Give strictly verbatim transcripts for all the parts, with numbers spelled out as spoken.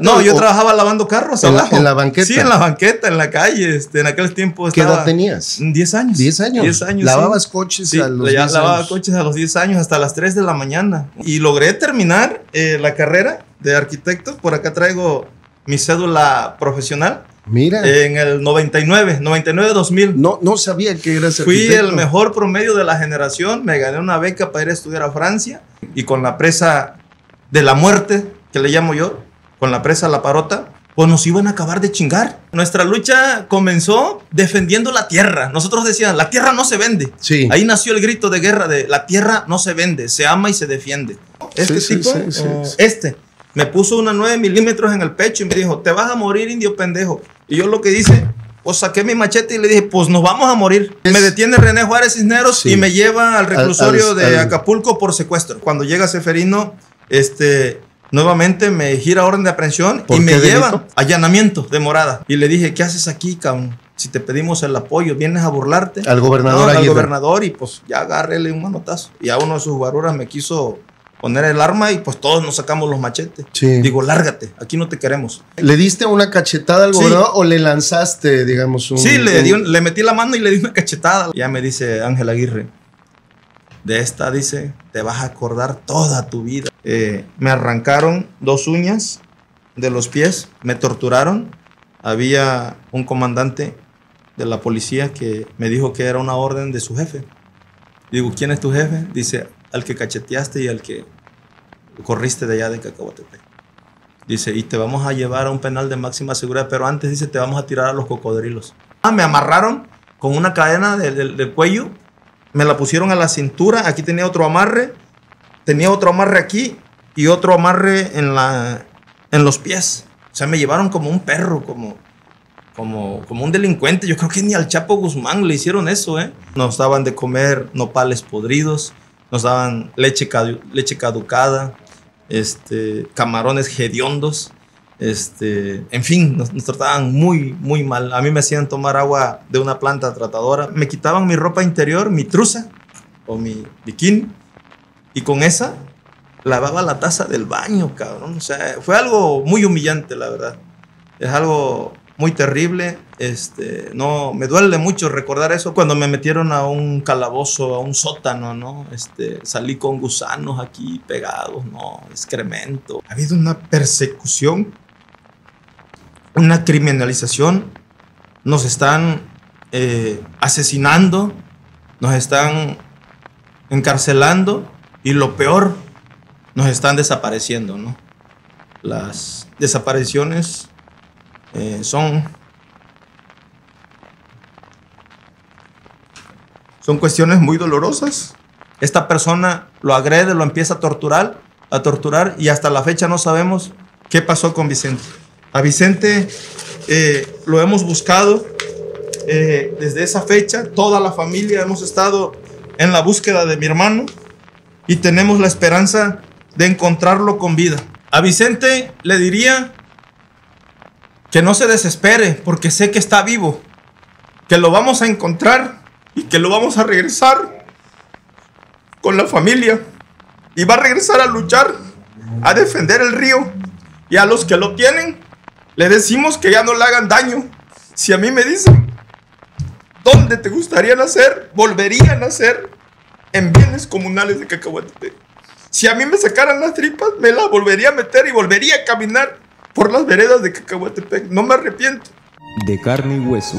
No, yo trabajaba lavando carros en la, abajo. En la banqueta. Sí, en la banqueta, en la calle. Este, en aquel tiempo estaba... ¿Qué edad tenías? diez años. diez años. diez años. Lavabas sí. coches sí, a los diez años. Lavaba coches a los diez años hasta las tres de la mañana. Y logré terminar eh, la carrera de arquitecto. Por acá traigo mi cédula profesional. Mira. En el noventa y nueve, noventa y nueve, dos mil. No, no sabía que eras arquitecto. Fui el mejor promedio de la generación. Me gané una beca para ir a estudiar a Francia. Y con la presa de la muerte, que le llamo yo, con la presa La Parota, pues nos iban a acabar de chingar. Nuestra lucha comenzó defendiendo la tierra. Nosotros decíamos, la tierra no se vende. Sí. Ahí nació el grito de guerra de la tierra no se vende, se ama y se defiende. Este sí, tipo, sí, sí, sí, uh, sí. este, me puso una nueve milímetros en el pecho y me dijo, te vas a morir, indio pendejo. Y yo lo que hice, pues saqué mi machete y le dije, pues nos vamos a morir. Es... Me detiene René Juárez Cisneros sí. y me lleva al reclusorio al, al, de al... Acapulco por secuestro. Cuando llega Ceferino, este... nuevamente me gira orden de aprehensión y me llevan allanamiento de morada. Y le dije, ¿qué haces aquí, cabrón? Si te pedimos el apoyo, vienes a burlarte. Al gobernador. No, al gobernador y pues ya agárrele un manotazo. Y a uno de sus guaruras me quiso poner el arma y pues todos nos sacamos los machetes. Sí. Digo, lárgate, aquí no te queremos. ¿Le diste una cachetada al gobernador sí. o le lanzaste, digamos? Un, sí, le, un... di un, le metí la mano y le di una cachetada. Ya me dice Ángel Aguirre. De esta, dice, te vas a acordar toda tu vida. Eh, me arrancaron dos uñas de los pies, me torturaron. Había un comandante de la policía que me dijo que era una orden de su jefe. Digo, ¿quién es tu jefe? Dice, al que cacheteaste y al que corriste de allá de Cacahuatepec. Dice, y te vamos a llevar a un penal de máxima seguridad, pero antes, dice, te vamos a tirar a los cocodrilos. Ah, me amarraron con una cadena del, del, del cuello. Me la pusieron a la cintura, aquí tenía otro amarre, tenía otro amarre aquí y otro amarre en, la, en los pies. O sea, me llevaron como un perro, como, como, como un delincuente. Yo creo que ni al Chapo Guzmán le hicieron eso, ¿eh? Nos daban de comer nopales podridos, nos daban leche, cadu leche caducada, este, camarones hediondos. Este, en fin, nos, nos trataban muy, muy mal. A mí me hacían tomar agua de una planta tratadora. Me quitaban mi ropa interior, mi trusa o mi bikini. Y con esa lavaba la taza del baño, cabrón. O sea, fue algo muy humillante, la verdad. Es algo muy terrible. Este, no, me duele mucho recordar eso. Cuando me metieron a un calabozo, a un sótano, ¿no? Este, salí con gusanos aquí pegados, ¿no? Excremento. Ha habido una persecución, una criminalización, nos están eh, asesinando, nos están encarcelando y lo peor, nos están desapareciendo, ¿no? Las desapariciones eh, son, son cuestiones muy dolorosas. Esta persona lo agrede, lo empieza a torturar, a torturar y hasta la fecha no sabemos qué pasó con Vicente. A Vicente eh, lo hemos buscado eh, desde esa fecha. Toda la familia hemos estado en la búsqueda de mi hermano y tenemos la esperanza de encontrarlo con vida. A Vicente le diría que no se desespere porque sé que está vivo, que lo vamos a encontrar y que lo vamos a regresar con la familia. Y va a regresar a luchar, a defender el río y a los que lo tienen. Le decimos que ya no le hagan daño. Si a mí me dicen, ¿dónde te gustaría nacer? Volvería a nacer en bienes comunales de Cacahuatepec. Si a mí me sacaran las tripas, me las volvería a meter y volvería a caminar por las veredas de Cacahuatepec. No me arrepiento. De carne y hueso.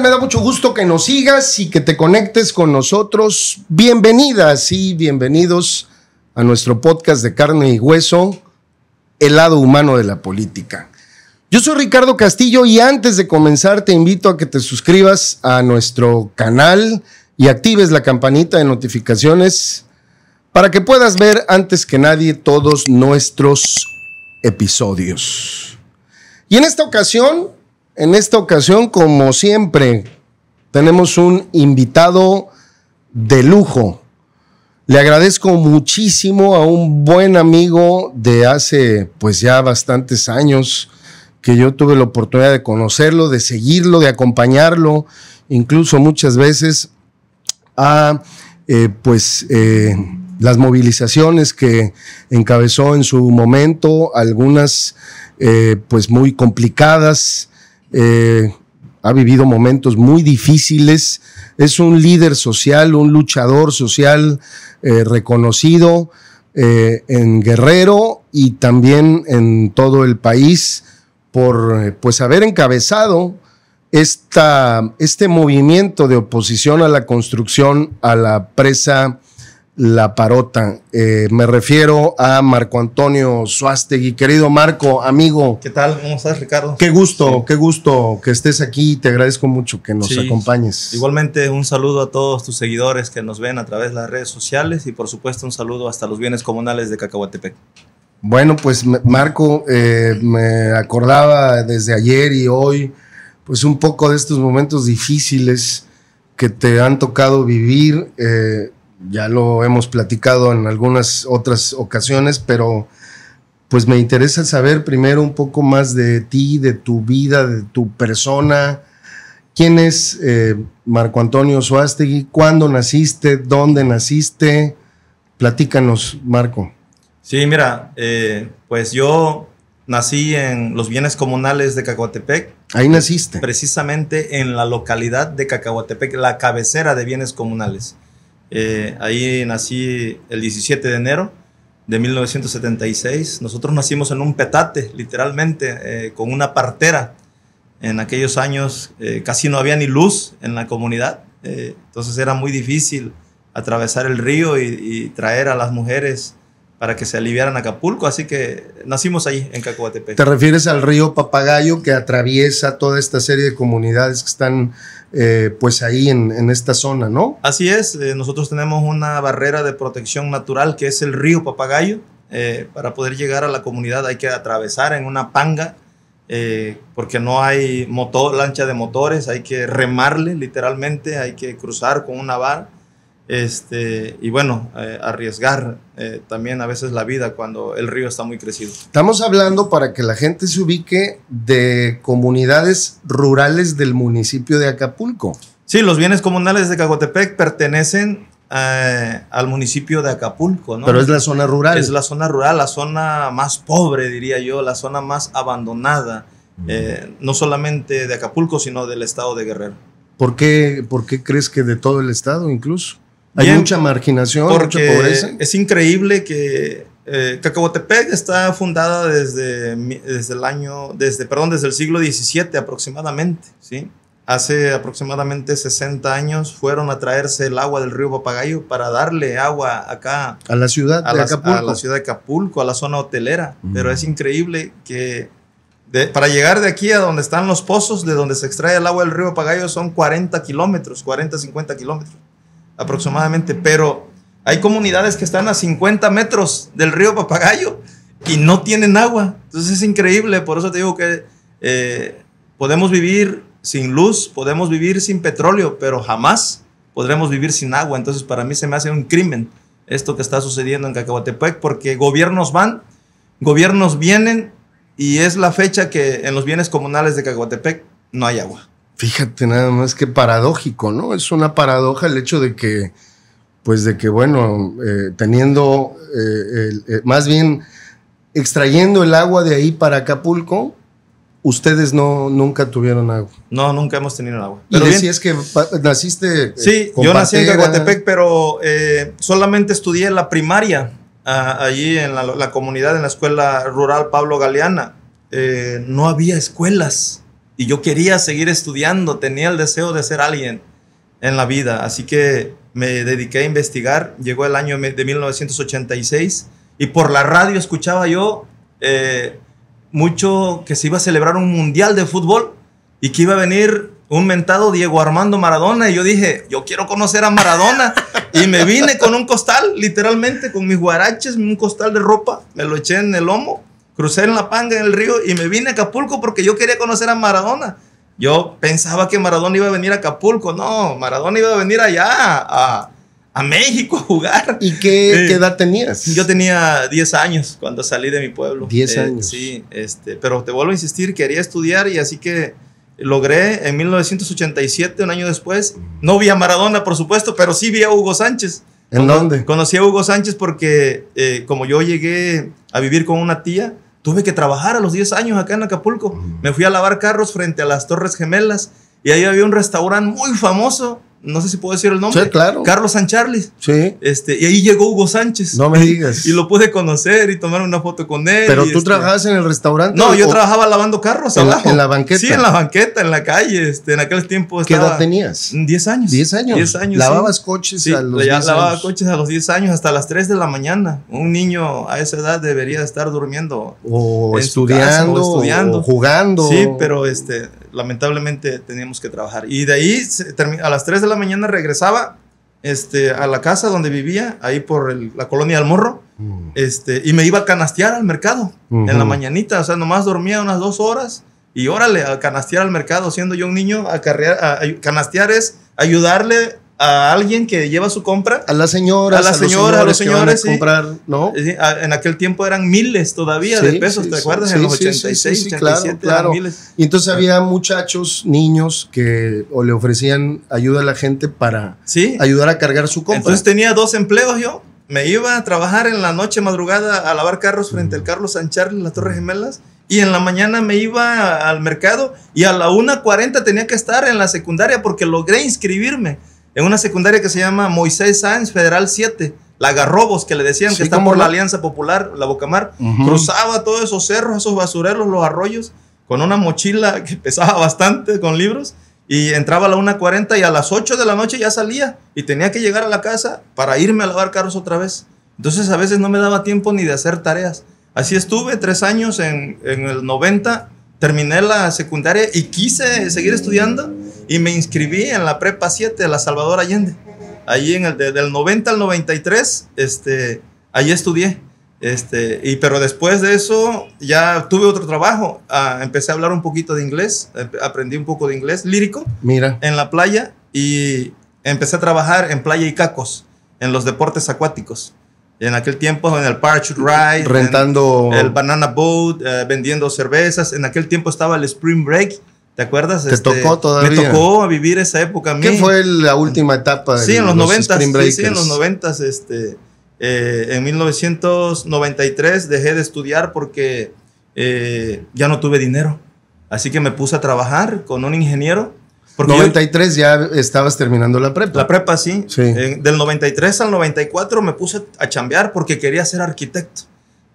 Me da mucho gusto que nos sigas y que te conectes con nosotros. Bienvenidas y bienvenidos a nuestro podcast de carne y hueso, el lado humano de la política. Yo soy Ricardo Castillo y antes de comenzar te invito a que te suscribas a nuestro canal y actives la campanita de notificaciones para que puedas ver antes que nadie todos nuestros episodios. Y en esta ocasión... En esta ocasión, como siempre, tenemos un invitado de lujo. Le agradezco muchísimo a un buen amigo de hace, pues ya bastantes años, que yo tuve la oportunidad de conocerlo, de seguirlo, de acompañarlo, incluso muchas veces a, eh, pues, eh, las movilizaciones que encabezó en su momento, algunas eh, pues muy complicadas, eh, ha vivido momentos muy difíciles, es un líder social, un luchador social eh, reconocido eh, en Guerrero y también en todo el país por pues haber encabezado esta, este movimiento de oposición a la construcción a la presa La Parota. Eh, me refiero a Marco Antonio Suástegui. Querido Marco, amigo. ¿Qué tal? ¿Cómo estás, Ricardo? Qué gusto, sí. qué gusto que estés aquí. Te agradezco mucho que nos sí. acompañes. Igualmente, un saludo a todos tus seguidores que nos ven a través de las redes sociales y, por supuesto, un saludo hasta los bienes comunales de Cacahuatepec. Bueno, pues, Marco, eh, me acordaba desde ayer y hoy, pues, un poco de estos momentos difíciles que te han tocado vivir. eh, Ya lo hemos platicado en algunas otras ocasiones, pero pues me interesa saber primero un poco más de ti, de tu vida, de tu persona. ¿Quién es eh, Marco Antonio Suástegui? ¿Cuándo naciste? ¿Dónde naciste? Platícanos, Marco. Sí, mira, eh, pues yo nací en los bienes comunales de Cacahuatepec. Ahí naciste. Precisamente en la localidad de Cacahuatepec, la cabecera de bienes comunales. Eh, ahí nací el diecisiete de enero de mil novecientos setenta y seis. Nosotros nacimos en un petate, literalmente, eh, con una partera. En aquellos años eh, casi no había ni luz en la comunidad, eh, entonces era muy difícil atravesar el río y, y traer a las mujeres para que se aliviaran a Acapulco. Así que nacimos ahí en Cacahuatepec. ¿Te refieres al río Papagayo que atraviesa toda esta serie de comunidades que están Eh, pues ahí en, en esta zona, ¿no? Así es, eh, nosotros tenemos una barrera de protección natural que es el río Papagayo. Eh, para poder llegar a la comunidad hay que atravesar en una panga, eh, porque no hay motor, lancha de motores, hay que remarle literalmente, hay que cruzar con una vara, este, y bueno, eh, arriesgar eh, también a veces la vida cuando el río está muy crecido. Estamos hablando, para que la gente se ubique, de comunidades rurales del municipio de Acapulco. Sí, los bienes comunales de Cacahuatepec pertenecen eh, al municipio de Acapulco, ¿no? Pero es la zona rural. Es la zona rural, la zona más pobre, diría yo, la zona más abandonada, mm. eh, no solamente de Acapulco, sino del estado de Guerrero. ¿Por qué, por qué crees que de todo el estado incluso? Hay Bien, mucha marginación, porque mucha pobreza. Es increíble que eh, Cacahuatepec está fundada desde, desde el año, desde, perdón, desde el siglo diecisiete aproximadamente, ¿sí? Hace aproximadamente sesenta años fueron a traerse el agua del río Papagayo para darle agua acá a la ciudad a de la, Acapulco, a la ciudad de Acapulco, a la zona hotelera. Mm. Pero es increíble que de, para llegar de aquí a donde están los pozos, de donde se extrae el agua del río Papagayo, son cuarenta kilómetros, cuarenta, cincuenta kilómetros. Aproximadamente, pero hay comunidades que están a cincuenta metros del río Papagayo y no tienen agua. Entonces es increíble, por eso te digo que eh, podemos vivir sin luz, podemos vivir sin petróleo, pero jamás podremos vivir sin agua. Entonces para mí se me hace un crimen esto que está sucediendo en Cacahuatepec, porque gobiernos van, gobiernos vienen y es la fecha que en los bienes comunales de Cacahuatepec no hay agua. Fíjate nada más que paradójico, ¿no? Es una paradoja el hecho de que, pues de que, bueno, eh, teniendo, eh, el, eh, más bien extrayendo el agua de ahí para Acapulco, ustedes no, nunca tuvieron agua. No, nunca hemos tenido agua. Pero y decías que naciste. Sí, con yo nací en Cacahuatepec, pero eh, solamente estudié la primaria ah, allí en la, la comunidad, en la escuela rural Pablo Galeana. Eh, no había escuelas. Y yo quería seguir estudiando, tenía el deseo de ser alguien en la vida. Así que me dediqué a investigar. Llegó el año de mil novecientos ochenta y seis y por la radio escuchaba yo eh, mucho que se iba a celebrar un mundial de fútbol y que iba a venir un mentado Diego Armando Maradona. Y yo dije, yo quiero conocer a Maradona. Y me vine con un costal, literalmente, con mis guaraches, un costal de ropa. Me lo eché en el lomo. Crucé en la panga en el río y me vine a Acapulco porque yo quería conocer a Maradona. Yo pensaba que Maradona iba a venir a Acapulco. No, Maradona iba a venir allá, a, a México a jugar. ¿Y qué, eh, qué edad tenías? Yo tenía diez años cuando salí de mi pueblo. diez años. Eh, sí, este, pero te vuelvo a insistir, quería estudiar y así que logré en mil novecientos ochenta y siete, un año después. No vi a Maradona, por supuesto, pero sí vi a Hugo Sánchez. ¿En Cono dónde? Conocí a Hugo Sánchez porque eh, como yo llegué a vivir con una tía, tuve que trabajar a los diez años acá en Acapulco. Mm. Me fui a lavar carros frente a las Torres Gemelas y ahí había un restaurante muy famoso. No sé si puedo decir el nombre. Sí, claro. Carlos Sanchárliz. Sí. Este, y ahí llegó Hugo Sánchez. No me digas. Y, y lo pude conocer y tomar una foto con él. ¿Pero tú este... trabajabas en el restaurante? No, yo trabajaba lavando carros en abajo. La, ¿En la banqueta? Sí, en la banqueta, en la calle. Este, en aquel tiempo estaba... ¿Qué edad tenías? diez años. ¿diez años? diez años. ¿Lavabas sí. coches sí, a los diez años? Lavaba coches a los diez años hasta las tres de la mañana. Un niño a esa edad debería estar durmiendo. O estudiando, casa, o estudiando. O jugando. Sí, pero este, lamentablemente teníamos que trabajar. Y de ahí a las tres de la mañana regresaba este, a la casa donde vivía, ahí por el, la colonia del Morro, mm. este, y me iba a canastear al mercado uh-huh. en la mañanita. O sea, nomás dormía unas dos horas y órale, a canastear al mercado, siendo yo un niño. A carrear, a, a, canastear es ayudarle a alguien que lleva su compra. A las señoras, a las señoras, a los señores. Que van a comprar, ¿no? Sí, a, en aquel tiempo eran miles todavía sí, de pesos, sí, ¿te sí, acuerdas? Sí, en los ochenta y seis, sí, sí, sí, ochenta y siete, claro, claro. Miles. Y entonces había muchachos, niños, que o le ofrecían ayuda a la gente para ¿sí? ayudar a cargar su compra. Entonces tenía dos empleos yo. Me iba a trabajar en la noche madrugada a lavar carros frente al Carlos Sanchárliz, las Torres Gemelas. Y en la mañana me iba al mercado y a la una cuarenta tenía que estar en la secundaria porque logré inscribirme en una secundaria que se llama Moisés Sáenz, Federal siete, la Garrobos, que le decían sí, que está por la Alianza Popular, la Bocamar. Uh -huh. Cruzaba todos esos cerros, esos basureros, los arroyos, con una mochila que pesaba bastante, con libros, y entraba a la una cuarenta y a las ocho de la noche ya salía, y tenía que llegar a la casa para irme a lavar carros otra vez. Entonces a veces no me daba tiempo ni de hacer tareas. Así estuve tres años en, en el noventa, terminé la secundaria y quise seguir estudiando, y me inscribí en la prepa siete de La Salvador Allende. Ahí en el de, del noventa al noventa y tres, este, ahí estudié. Este, y, pero después de eso ya tuve otro trabajo. Ah, empecé a hablar un poquito de inglés, aprendí un poco de inglés lírico. Mira. En la playa, y empecé a trabajar en Playa Icacos, en los deportes acuáticos. En aquel tiempo en el parachute ride, rentando el banana boat, eh, vendiendo cervezas. En aquel tiempo estaba el spring break. ¿Te acuerdas? Te este, tocó todavía. Me tocó vivir esa época. ¿Qué fue la última etapa? Sí, en los noventas. Sí, sí, en los noventas. Este, eh, en mil novecientos noventa y tres dejé de estudiar porque eh, ya no tuve dinero. Así que me puse a trabajar con un ingeniero. Porque noventa y tres yo, ya estabas terminando la prepa. La prepa, sí. sí. Eh, del noventa y tres al noventa y cuatro me puse a chambear porque quería ser arquitecto.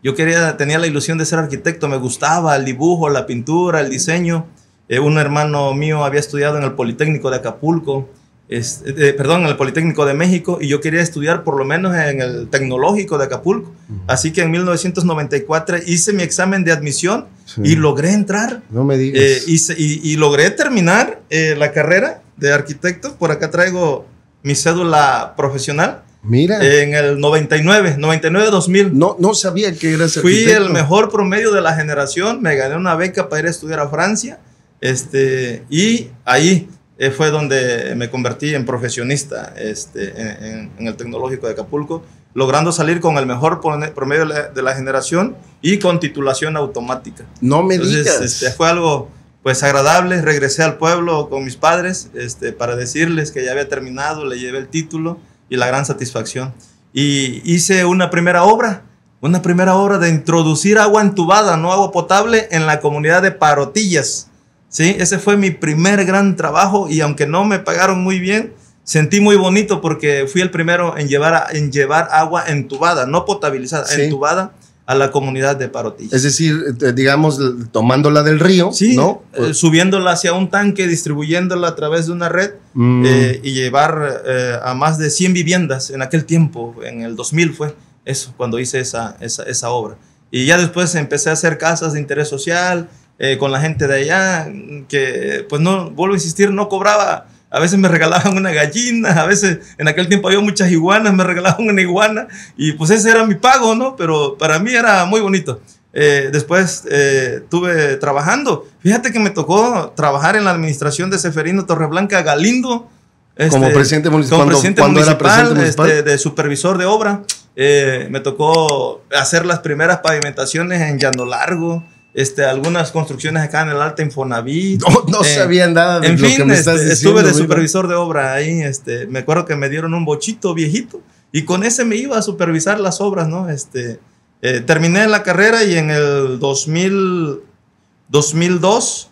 Yo quería, tenía la ilusión de ser arquitecto. Me gustaba el dibujo, la pintura, el diseño. Eh, un hermano mío había estudiado en el Politécnico de Acapulco, es, eh, perdón, en el Politécnico de México, y yo quería estudiar por lo menos en el Tecnológico de Acapulco. Uh-huh. Así que en mil novecientos noventa y cuatro hice mi examen de admisión sí. y logré entrar. No me digas. Eh, hice, y, y logré terminar eh, la carrera de arquitecto. Por acá traigo mi cédula profesional. Mira. En el noventa y nueve, noventa y nueve, dos mil. No, no sabía que eras arquitecto. Fui el mejor promedio de la generación. Me gané una beca para ir a estudiar a Francia. Este, y ahí fue donde me convertí en profesionista este, en, en el Tecnológico de Acapulco, logrando salir con el mejor promedio de la generación y con titulación automática. No me Entonces, digas. Este, fue algo pues agradable. Regresé al pueblo con mis padres este, para decirles que ya había terminado, le llevé el título y la gran satisfacción. Y hice una primera obra, una primera obra de introducir agua entubada, no agua potable, en la comunidad de Parotillas. Sí, ese fue mi primer gran trabajo, y aunque no me pagaron muy bien, sentí muy bonito porque fui el primero en llevar, en llevar agua entubada, no potabilizada, sí. entubada a la comunidad de Parotillas. Es decir, digamos, tomándola del río, sí, ¿no? Eh, subiéndola hacia un tanque, distribuyéndola a través de una red mm. eh, y llevar eh, a más de cien viviendas en aquel tiempo, en el dos mil fue eso, cuando hice esa, esa, esa obra. Y ya después empecé a hacer casas de interés social, Eh, con la gente de allá, que pues no, vuelvo a insistir, no cobraba. A veces me regalaban una gallina, a veces en aquel tiempo había muchas iguanas, me regalaban una iguana y pues ese era mi pago, ¿no? Pero para mí era muy bonito. Eh, después eh, estuve trabajando. Fíjate que me tocó trabajar en la administración de Ceferino Torreblanca Galindo. Este, como presidente, como presidente cuando, municipal, cuando era presidente municipal. Este, de supervisor de obra. Eh, me tocó hacer las primeras pavimentaciones en Llano Largo. Este, algunas construcciones acá en el Alta Infonavit. No, no eh, sabía nada de en lo fin, que me estás este, diciendo. Estuve de mira. supervisor de obra ahí. Este, me acuerdo que me dieron un bochito viejito y con ese me iba a supervisar las obras, ¿no? Este, eh, terminé la carrera y en el dos mil, dos mil dos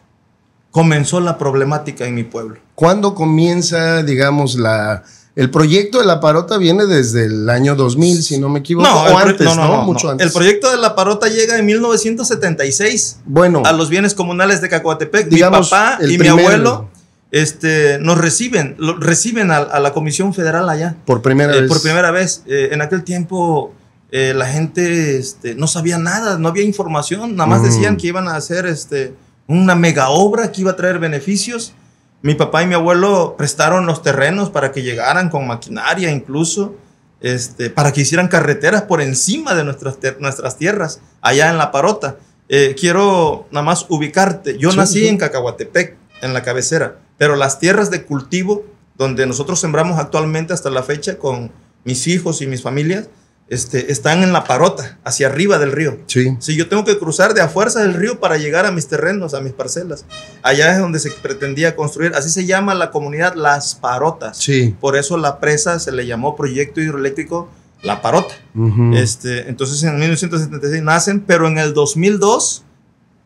comenzó la problemática en mi pueblo. ¿Cuándo comienza, digamos, la... El proyecto de La Parota viene desde el año dos mil, si no me equivoco, no, o antes, no, no, ¿no? no mucho no. antes. El proyecto de La Parota llega en mil novecientos setenta y seis, bueno, a los bienes comunales de Cacahuatepec. Digamos, mi papá y primero. mi abuelo este, nos reciben, lo, reciben a, a la Comisión Federal allá. Por primera eh, vez. Por primera vez. Eh, en aquel tiempo eh, la gente este, no sabía nada, no había información, nada más mm. decían que iban a hacer este, una mega obra que iba a traer beneficios. Mi papá y mi abuelo prestaron los terrenos para que llegaran con maquinaria incluso, este, para que hicieran carreteras por encima de nuestras, nuestras tierras, allá en La Parota. Eh, quiero nada más ubicarte. Yo sí, nací sí. en Cacahuatepec, en la cabecera, pero las tierras de cultivo, donde nosotros sembramos actualmente hasta la fecha con mis hijos y mis familias, este, están en La Parota, hacia arriba del río. Sí. Sí, yo tengo que cruzar de a fuerza el río para llegar a mis terrenos, a mis parcelas. Allá es donde se pretendía construir. Así se llama la comunidad Las Parotas. Sí. Por eso la presa se le llamó Proyecto Hidroeléctrico La Parota. Uh-huh. Este, entonces en mil novecientos setenta y seis nacen, pero en el dos mil dos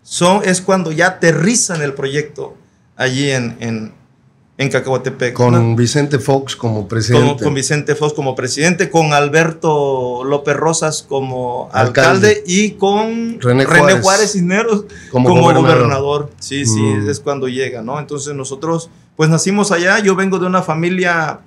son, es cuando ya aterrizan el proyecto allí en... en En Cacahuatepec. Con ¿no? Vicente Fox como presidente. Con, con Vicente Fox como presidente, con Alberto López Rosas como alcalde, alcalde y con René Juárez, René Juárez Cisneros como, como gobernador. gobernador. Sí, mm. sí, es cuando llega, ¿no? Entonces nosotros, pues nacimos allá. Yo vengo de una familia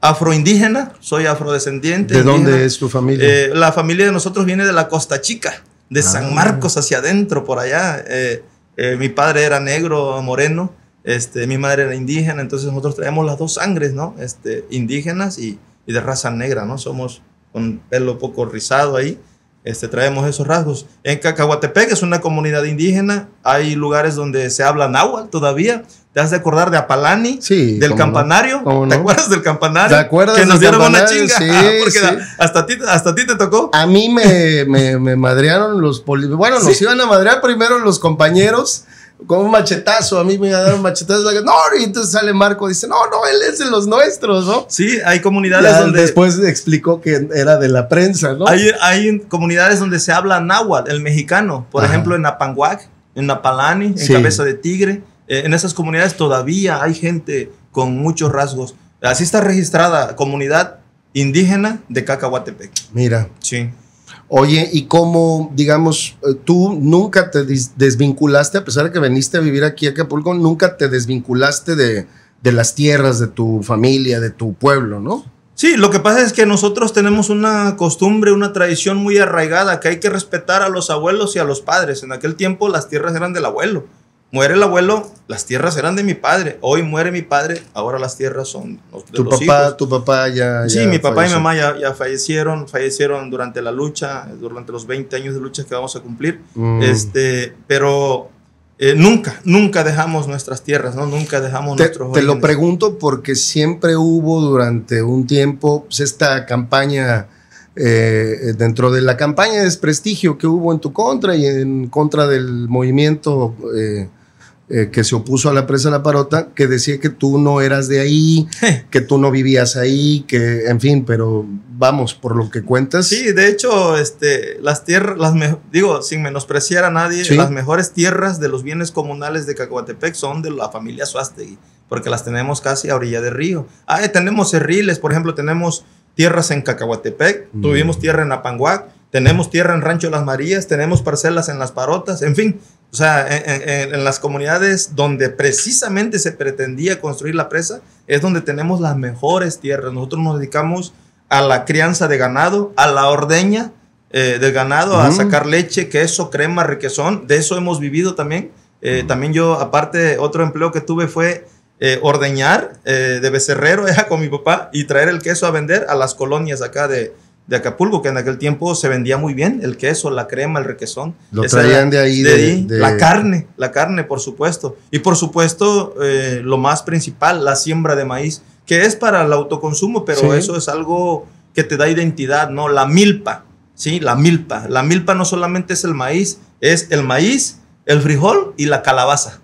afroindígena, soy afrodescendiente. ¿De indígena. dónde es tu familia? Eh, la familia de nosotros viene de la Costa Chica, de ah. San Marcos hacia adentro, por allá. Eh, eh, mi padre era negro, moreno. Este, mi madre era indígena, entonces nosotros traemos las dos sangres, ¿no? Este, indígenas y, y de raza negra, ¿no? Somos con pelo poco rizado ahí, este, traemos esos rasgos. En Cacahuatepec es una comunidad indígena, hay lugares donde se habla náhuatl todavía. ¿Te has de acordar de Apalani? Sí. ¿Del campanario? No, ¿Te no? acuerdas del campanario? ¿Te acuerdas Que nos dieron una chinga. Sí, porque sí. hasta ti hasta ti te tocó. A mí me, me, me madrearon los policías. Bueno, nos sí. iban a madrear primero los compañeros. Con un machetazo, a mí me dieron un machetazo. No, y entonces sale Marco, dice, no, no, él es de los nuestros, ¿no? Sí, hay comunidades ya donde... Después explicó que era de la prensa, ¿no? Hay, hay comunidades donde se habla náhuatl, el mexicano. Por Ajá. ejemplo, en Apanguac, en Apalani, en sí. Cabeza de Tigre. Eh, en esas comunidades todavía hay gente con muchos rasgos. Así está registrada comunidad indígena de Cacahuatepec. Mira. Sí. Oye, y cómo, digamos, tú nunca te desvinculaste, a pesar de que viniste a vivir aquí a Acapulco, nunca te desvinculaste de, de las tierras, de tu familia, de tu pueblo, ¿no? Sí, lo que pasa es que nosotros tenemos una costumbre, una tradición muy arraigada, que hay que respetar a los abuelos y a los padres. En aquel tiempo las tierras eran del abuelo. Muere el abuelo, las tierras eran de mi padre. Hoy muere mi padre, ahora las tierras son de tu los papá, hijos. Tu papá ya, ya Sí, mi papá falleció. y mi mamá ya, ya fallecieron. Fallecieron durante la lucha, durante los veinte años de lucha que vamos a cumplir. Mm. Este, pero eh, nunca, nunca dejamos nuestras tierras, ¿no? Nunca dejamos te, nuestros Te orígenes. Lo pregunto porque siempre hubo durante un tiempo pues, esta campaña... Eh, dentro de la campaña de desprestigio que hubo en tu contra y en contra del movimiento... Eh, Eh, que se opuso a la presa La Parota, que decía que tú no eras de ahí, que tú no vivías ahí, que, en fin, pero vamos, por lo que cuentas. Sí, de hecho, este, las tierras, las digo, sin menospreciar a nadie, ¿Sí? las mejores tierras de los bienes comunales de Cacahuatepec son de la familia Suástegui, porque las tenemos casi a orilla de río. Ah, tenemos cerriles, por ejemplo, tenemos tierras en Cacahuatepec, mm. tuvimos tierra en Apanguac, tenemos tierra en Rancho Las Marías, tenemos parcelas en Las Parotas, en fin. O sea, en, en, en las comunidades donde precisamente se pretendía construir la presa es donde tenemos las mejores tierras. Nosotros nos dedicamos a la crianza de ganado, a la ordeña eh, del ganado, uh-huh. a sacar leche, queso, crema, requesón. De eso hemos vivido también. Eh, uh-huh. También yo, aparte, otro empleo que tuve fue eh, ordeñar eh, de becerrero eh, con mi papá y traer el queso a vender a las colonias acá de... de Acapulco, que en aquel tiempo se vendía muy bien el queso, la crema, el requesón. Lo traían de ahí. De, de, ahí de... La carne, la carne, por supuesto. Y por supuesto, eh, lo más principal, la siembra de maíz, que es para el autoconsumo, pero sí. eso es algo que te da identidad, ¿no? La milpa, ¿sí? La milpa. La milpa no solamente es el maíz, es el maíz, el frijol y la calabaza.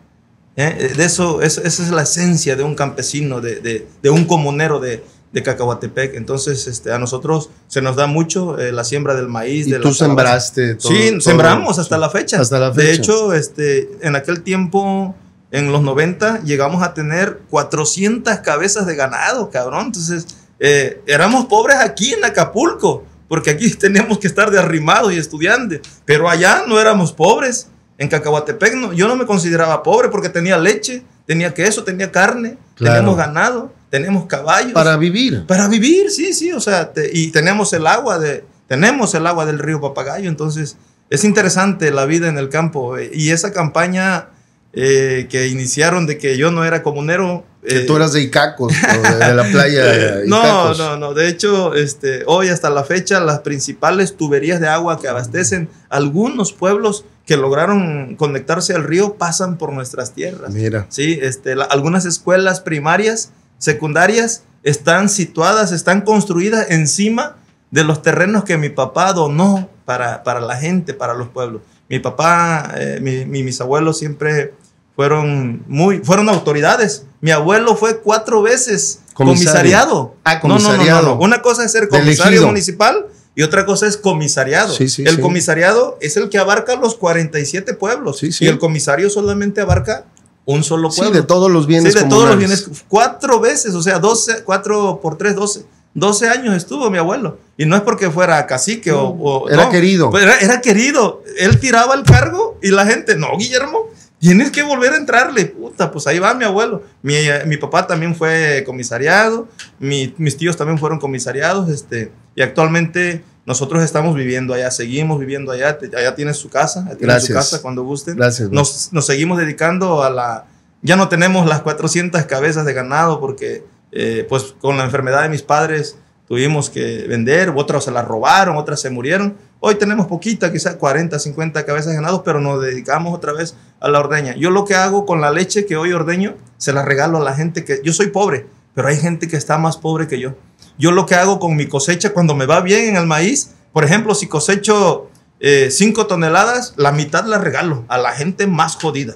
¿Eh? De eso, es, esa es la esencia de un campesino, de, de, de un comunero, de... de Cacahuatepec. Entonces, este, a nosotros se nos da mucho eh, la siembra del maíz. ¿Y de tú sembraste todo? Sí, todo, sembramos hasta, sí. la fecha. hasta la fecha. De hecho, este, en aquel tiempo, en los noventa, llegamos a tener cuatrocientas cabezas de ganado, cabrón. Entonces, eh, éramos pobres aquí en Acapulco, porque aquí teníamos que estar de arrimados y estudiantes, pero allá no éramos pobres. En Cacahuatepec no, yo no me consideraba pobre porque tenía leche, tenía queso, tenía carne, claro. teníamos ganado, teníamos caballos. Para vivir. Para vivir, sí, sí, o sea, te, y tenemos el agua de, tenemos el agua del río Papagayo. Entonces es interesante la vida en el campo, eh, y esa campaña eh, que iniciaron de que yo no era comunero. Que tú eras de Icacos, de la playa de Icacos. No, no, no. De hecho, este, hoy hasta la fecha, las principales tuberías de agua que abastecen algunos pueblos que lograron conectarse al río pasan por nuestras tierras. Mira. Sí, este, la, algunas escuelas primarias, secundarias, están situadas, están construidas encima de los terrenos que mi papá donó para, para la gente, para los pueblos. Mi papá, eh, mi, mi, mis abuelos siempre... Fueron muy, fueron autoridades. Mi abuelo fue cuatro veces comisariado. comisariado. Ah, comisariado. No, no, no, no. Una cosa es ser comisario elegido. Municipal y otra cosa es comisariado. Sí, sí, el sí. comisariado es el que abarca los cuarenta y siete pueblos. Sí, sí. Y el comisario solamente abarca un solo pueblo. Sí, de todos los bienes. Sí, de comunales. Todos los bienes. Cuatro veces, o sea, doce, cuatro por tres, doce. doce años estuvo mi abuelo. Y no es porque fuera cacique no, o, o... Era no, querido. Pues era, era querido. Él tiraba el cargo y la gente, no, Guillermo, tienes que volver a entrarle. Puta, pues ahí va mi abuelo. Mi, mi papá también fue comisariado. Mi, mis tíos también fueron comisariados. Este, y actualmente nosotros estamos viviendo allá. Seguimos viviendo allá. Te, allá tienes su casa. Allá tienes su casa cuando gusten. Gracias. Nos, nos seguimos dedicando a la... Ya no tenemos las cuatrocientas cabezas de ganado porque... Eh, pues con la enfermedad de mis padres tuvimos que vender, otras se las robaron, otras se murieron. Hoy tenemos poquita, quizás cuarenta, cincuenta cabezas de ganado, pero nos dedicamos otra vez a la ordeña. Yo lo que hago con la leche que hoy ordeño, se la regalo a la gente que... Yo soy pobre, pero hay gente que está más pobre que yo. Yo lo que hago con mi cosecha, cuando me va bien en el maíz, por ejemplo, si cosecho eh, cinco toneladas, la mitad la regalo a la gente más jodida.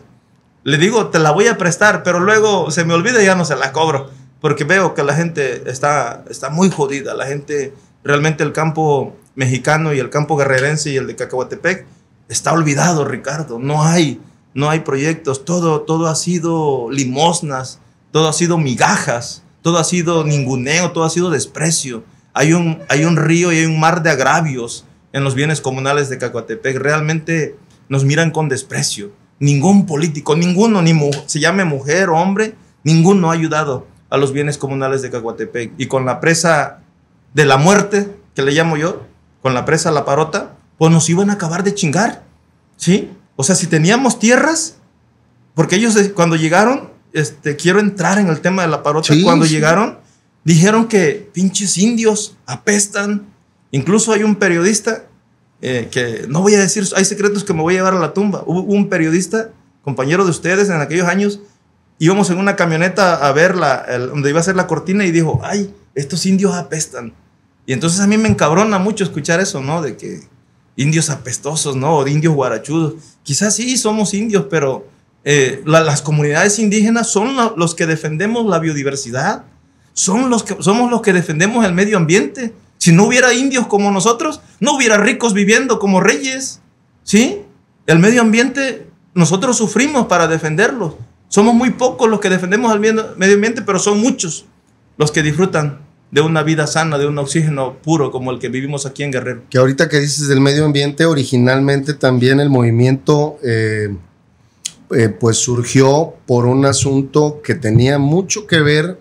Le digo, te la voy a prestar, pero luego se me olvida y ya no se la cobro. Porque veo que la gente está, está muy jodida. La gente, realmente el campo mexicano y el campo guerrerense y el de Cacahuatepec está olvidado, Ricardo. No hay, no hay proyectos. Todo, todo ha sido limosnas, todo ha sido migajas, todo ha sido ninguneo, todo ha sido desprecio. Hay un, hay un río y hay un mar de agravios en los bienes comunales de Cacahuatepec. Realmente nos miran con desprecio. Ningún político, ninguno, ni mu- se llame mujer o hombre, ninguno ha ayudado a los bienes comunales de Cacahuatepec. Y con la presa de la muerte, que le llamo yo, con la presa La Parota, pues nos iban a acabar de chingar, ¿sí? O sea, si teníamos tierras, porque ellos cuando llegaron, este, quiero entrar en el tema de La Parota, sí, cuando sí. llegaron, dijeron que pinches indios apestan. Incluso hay un periodista, eh, que no voy a decir, hay secretos que me voy a llevar a la tumba. Hubo un periodista, compañero de ustedes en aquellos años, íbamos en una camioneta a ver la, el, donde iba a ser la cortina y dijo, ay, estos indios apestan. Y entonces a mí me encabrona mucho escuchar eso, ¿no? De que indios apestosos, ¿no? O de indios guarachudos. Quizás sí somos indios, pero eh, la, las comunidades indígenas son la, los que defendemos la biodiversidad. Son los que, somos los que defendemos el medio ambiente. Si no hubiera indios como nosotros, no hubiera ricos viviendo como reyes, ¿sí? El medio ambiente nosotros sufrimos para defenderlo. Somos muy pocos los que defendemos al medio ambiente, pero son muchos los que disfrutan de una vida sana, de un oxígeno puro como el que vivimos aquí en Guerrero. Que ahorita que dices del medio ambiente, originalmente también el movimiento eh, eh, pues surgió por un asunto que tenía mucho que ver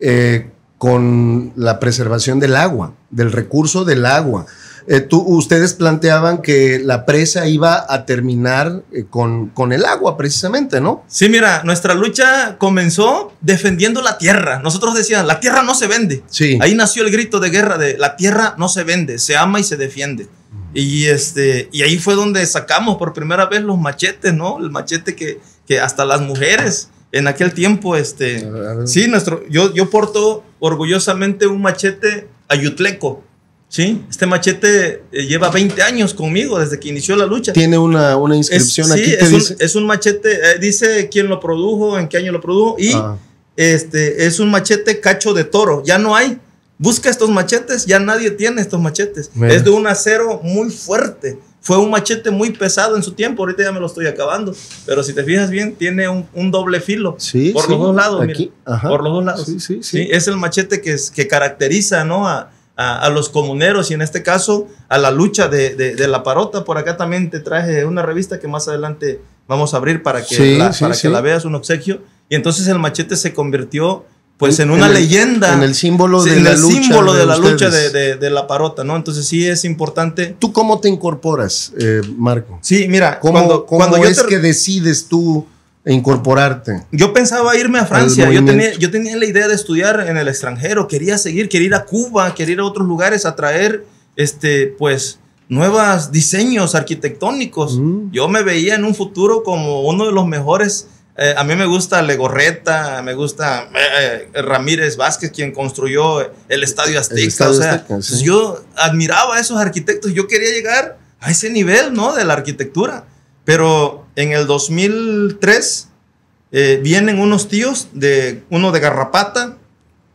eh, con la preservación del agua, del recurso del agua. Eh, tú, ustedes planteaban que la presa iba a terminar eh, con, con el agua precisamente, ¿no? Sí, mira, nuestra lucha comenzó defendiendo la tierra. Nosotros decíamos, la tierra no se vende. Sí. Ahí nació el grito de guerra de la tierra no se vende, se ama y se defiende. Y, este, y ahí fue donde sacamos por primera vez los machetes, ¿no? El machete que, que hasta las mujeres en aquel tiempo, este, sí, nuestro, yo, yo porto orgullosamente un machete ayutleco. Sí, este machete lleva veinte años conmigo desde que inició la lucha. Tiene una, una inscripción es, aquí. Sí, que es, dice... un, es un machete, eh, dice quién lo produjo, en qué año lo produjo. Y ah. este, es un machete cacho de toro, ya no hay. Busca estos machetes, ya nadie tiene estos machetes. Bueno. Es de un acero muy fuerte. Fue un machete muy pesado en su tiempo. Ahorita ya me lo estoy acabando. Pero si te fijas bien, tiene un, un doble filo. Sí, por, sí, los dos lados, mira, por los dos lados. Sí, sí, sí. ¿Sí? Es el machete que, es, que caracteriza, ¿no?, a, a, a los comuneros y en este caso a la lucha de, de, de La Parota. Por acá también te traje una revista que más adelante vamos a abrir para que, sí, la, sí, para sí. que la veas, un obsequio. Y entonces el machete se convirtió... pues en una en el, leyenda. En el símbolo de la lucha. En el símbolo de la lucha de, de, de La Parota, ¿no? Entonces sí es importante. ¿Tú cómo te incorporas, eh, Marco? Sí, mira. ¿Cómo, cuando, cómo cuando es yo te... que decides tú incorporarte? Yo pensaba irme a Francia. Yo tenía, yo tenía la idea de estudiar en el extranjero. Quería seguir, quería ir a Cuba, quería ir a otros lugares a traer, este, pues... nuevos diseños arquitectónicos. Mm. Yo me veía en un futuro como uno de los mejores... Eh, a mí me gusta Legorreta, me gusta eh, Ramírez Vázquez, quien construyó el Estadio Azteca. El Estadio o sea, Azteca, sí. Yo admiraba a esos arquitectos. Yo quería llegar a ese nivel, ¿no?, de la arquitectura. Pero en el dos mil tres eh, vienen unos tíos, de, uno de Garrapata,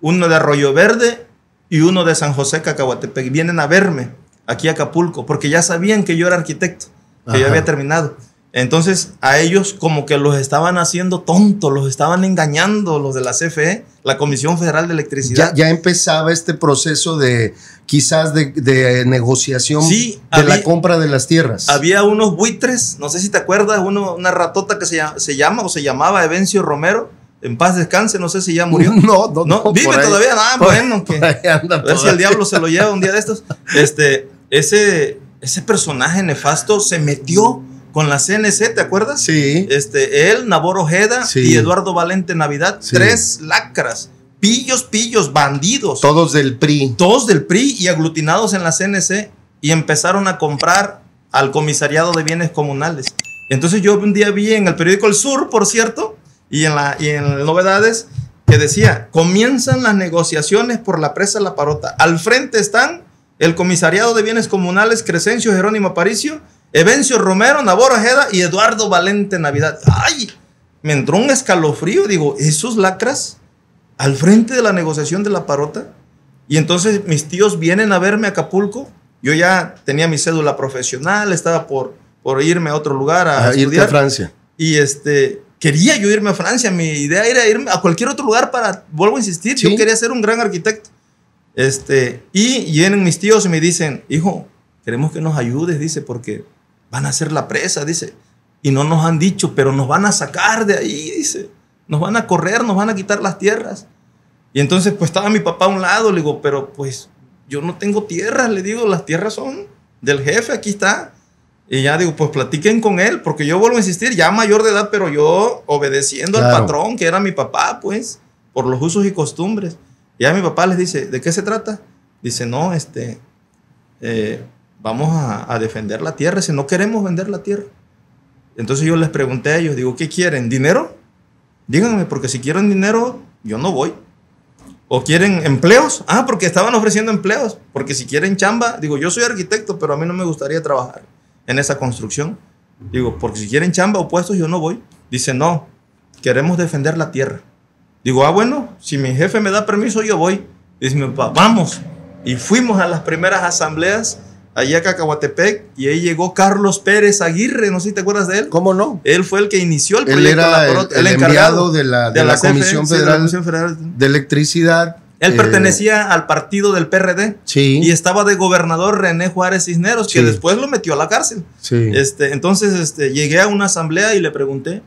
uno de Arroyo Verde y uno de San José, Cacahuatepec. Vienen a verme aquí a Acapulco porque ya sabían que yo era arquitecto, que Ajá. yo había terminado. Entonces a ellos como que los estaban haciendo tontos, los estaban engañando los de la C F E, la Comisión Federal de Electricidad. Ya, ya empezaba este proceso de quizás de, de negociación sí, de había, la compra de las tierras. Había unos buitres, no sé si te acuerdas, uno, una ratota que se, se llama o se llamaba Evencio Romero, en paz descanse, no sé si ya murió. No, no, no. no vive todavía, nada, ah, bueno, que, anda, a ver si el diablo se lo lleva un día de estos. Este, ese, ese personaje nefasto se metió con la C N C, ¿te acuerdas? Sí. Este, él, Nabor Ojeda sí. y Eduardo Valente Navidad. Sí. Tres lacras, pillos, pillos, bandidos. Todos del P R I. Todos del P R I y aglutinados en la C N C y empezaron a comprar al comisariado de bienes comunales. Entonces yo un día vi en el periódico El Sur, por cierto, y en, la, y en Novedades, que decía, comienzan las negociaciones por la presa La Parota. Al frente están el comisariado de bienes comunales, Crescencio Jerónimo Aparicio, Evencio Romero, Nabor Ojeda y Eduardo Valente Navidad. ¡Ay! Me entró un escalofrío. Digo, esos lacras al frente de la negociación de La Parota. Y entonces mis tíos vienen a verme a Acapulco. Yo ya tenía mi cédula profesional, estaba por, por irme a otro lugar a, a irte a Francia. Y este, quería yo irme a Francia. Mi idea era irme a cualquier otro lugar para, vuelvo a insistir, ¿sí? Yo quería ser un gran arquitecto. Este, y vienen mis tíos y me dicen, hijo, queremos que nos ayudes, dice, porque... van a hacer la presa, dice, y no nos han dicho, pero nos van a sacar de ahí, dice, nos van a correr, nos van a quitar las tierras. Y entonces pues estaba mi papá a un lado, le digo, pero pues yo no tengo tierras, le digo, las tierras son del jefe, aquí está. Y ya digo, pues platiquen con él, porque yo vuelvo a insistir, ya mayor de edad, pero yo obedeciendo claro. al patrón, que era mi papá, pues, por los usos y costumbres. Y ya mi papá les dice, ¿de qué se trata? Dice, no, este... Eh, vamos a, a defender la tierra, si no queremos vender la tierra. Entonces yo les pregunté a ellos, digo, ¿qué quieren? ¿Dinero? Díganme, porque si quieren dinero, yo no voy. ¿O quieren empleos? Ah, porque estaban ofreciendo empleos. Porque si quieren chamba, digo, yo soy arquitecto, pero a mí no me gustaría trabajar en esa construcción. Digo, porque si quieren chamba o puestos, yo no voy. Dice, no, queremos defender la tierra. Digo, ah, bueno, si mi jefe me da permiso, yo voy. Dice mi papá, vamos. Y fuimos a las primeras asambleas allá a Cacahuatepec, y ahí llegó Carlos Pérez Aguirre, no sé si te acuerdas de él. ¿Cómo no? Él fue el que inició el proyecto. Él era el, el, el encargado de la, de de la, la Comisión Federal, de la Comisión Federal de Electricidad. Él eh, pertenecía al partido del P R D. Sí. Y estaba de gobernador René Juárez Cisneros, que sí. después lo metió a la cárcel. Sí. Este, entonces este, llegué a una asamblea y le pregunté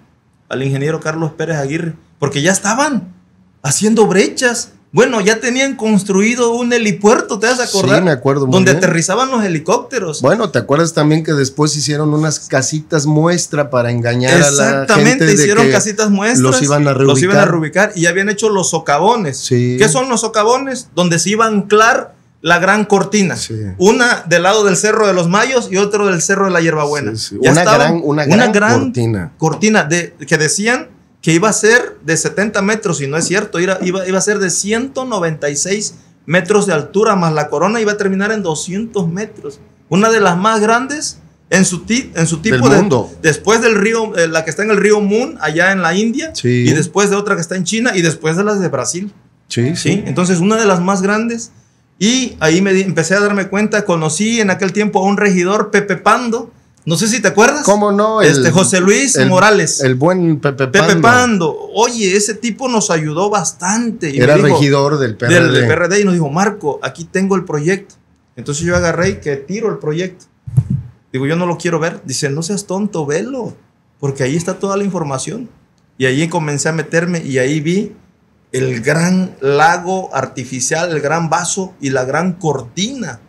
al ingeniero Carlos Pérez Aguirre, porque ya estaban haciendo brechas. Bueno, ya tenían construido un helipuerto, ¿te vas a acordar? Sí, me acuerdo muy Donde bien. aterrizaban los helicópteros. Bueno, ¿te acuerdas también que después hicieron unas casitas muestra para engañar a la gente? Exactamente, hicieron de que casitas muestras. Los iban a reubicar. Los iban a reubicar y ya habían hecho los socavones. Sí. ¿Qué son los socavones? Donde se iba a anclar la gran cortina. Sí. Una del lado del Cerro de los Mayos y otro del Cerro de la Hierbabuena. Sí, sí. Ya una, estaban, gran, una, gran una gran cortina. Cortina de, que decían... que iba a ser de setenta metros, y no es cierto, iba, iba a ser de ciento noventa y seis metros de altura, más la corona iba a terminar en doscientos metros. Una de las más grandes en su, ti, en su tipo del mundo. De, después del río, eh, la que está en el río Moon, allá en la India, sí. y después de otra que está en China, y después de las de Brasil. Sí, sí. ¿Sí? Entonces, una de las más grandes, Y ahí me di, empecé a darme cuenta, conocí en aquel tiempo a un regidor, Pepe Pando, no sé si te acuerdas. ¿Cómo no? El, este José Luis el, Morales. El buen Pepe Pando. Pepe Pando. Oye, ese tipo nos ayudó bastante. Y era me dijo, regidor del P R D. Del, del P R D y nos dijo, Marco, aquí tengo el proyecto. Entonces yo agarré y que tiro el proyecto. Digo, yo no lo quiero ver. Dice, no seas tonto, velo, porque ahí está toda la información. Y ahí comencé a meterme y ahí vi el gran lago artificial, el gran vaso y la gran cortina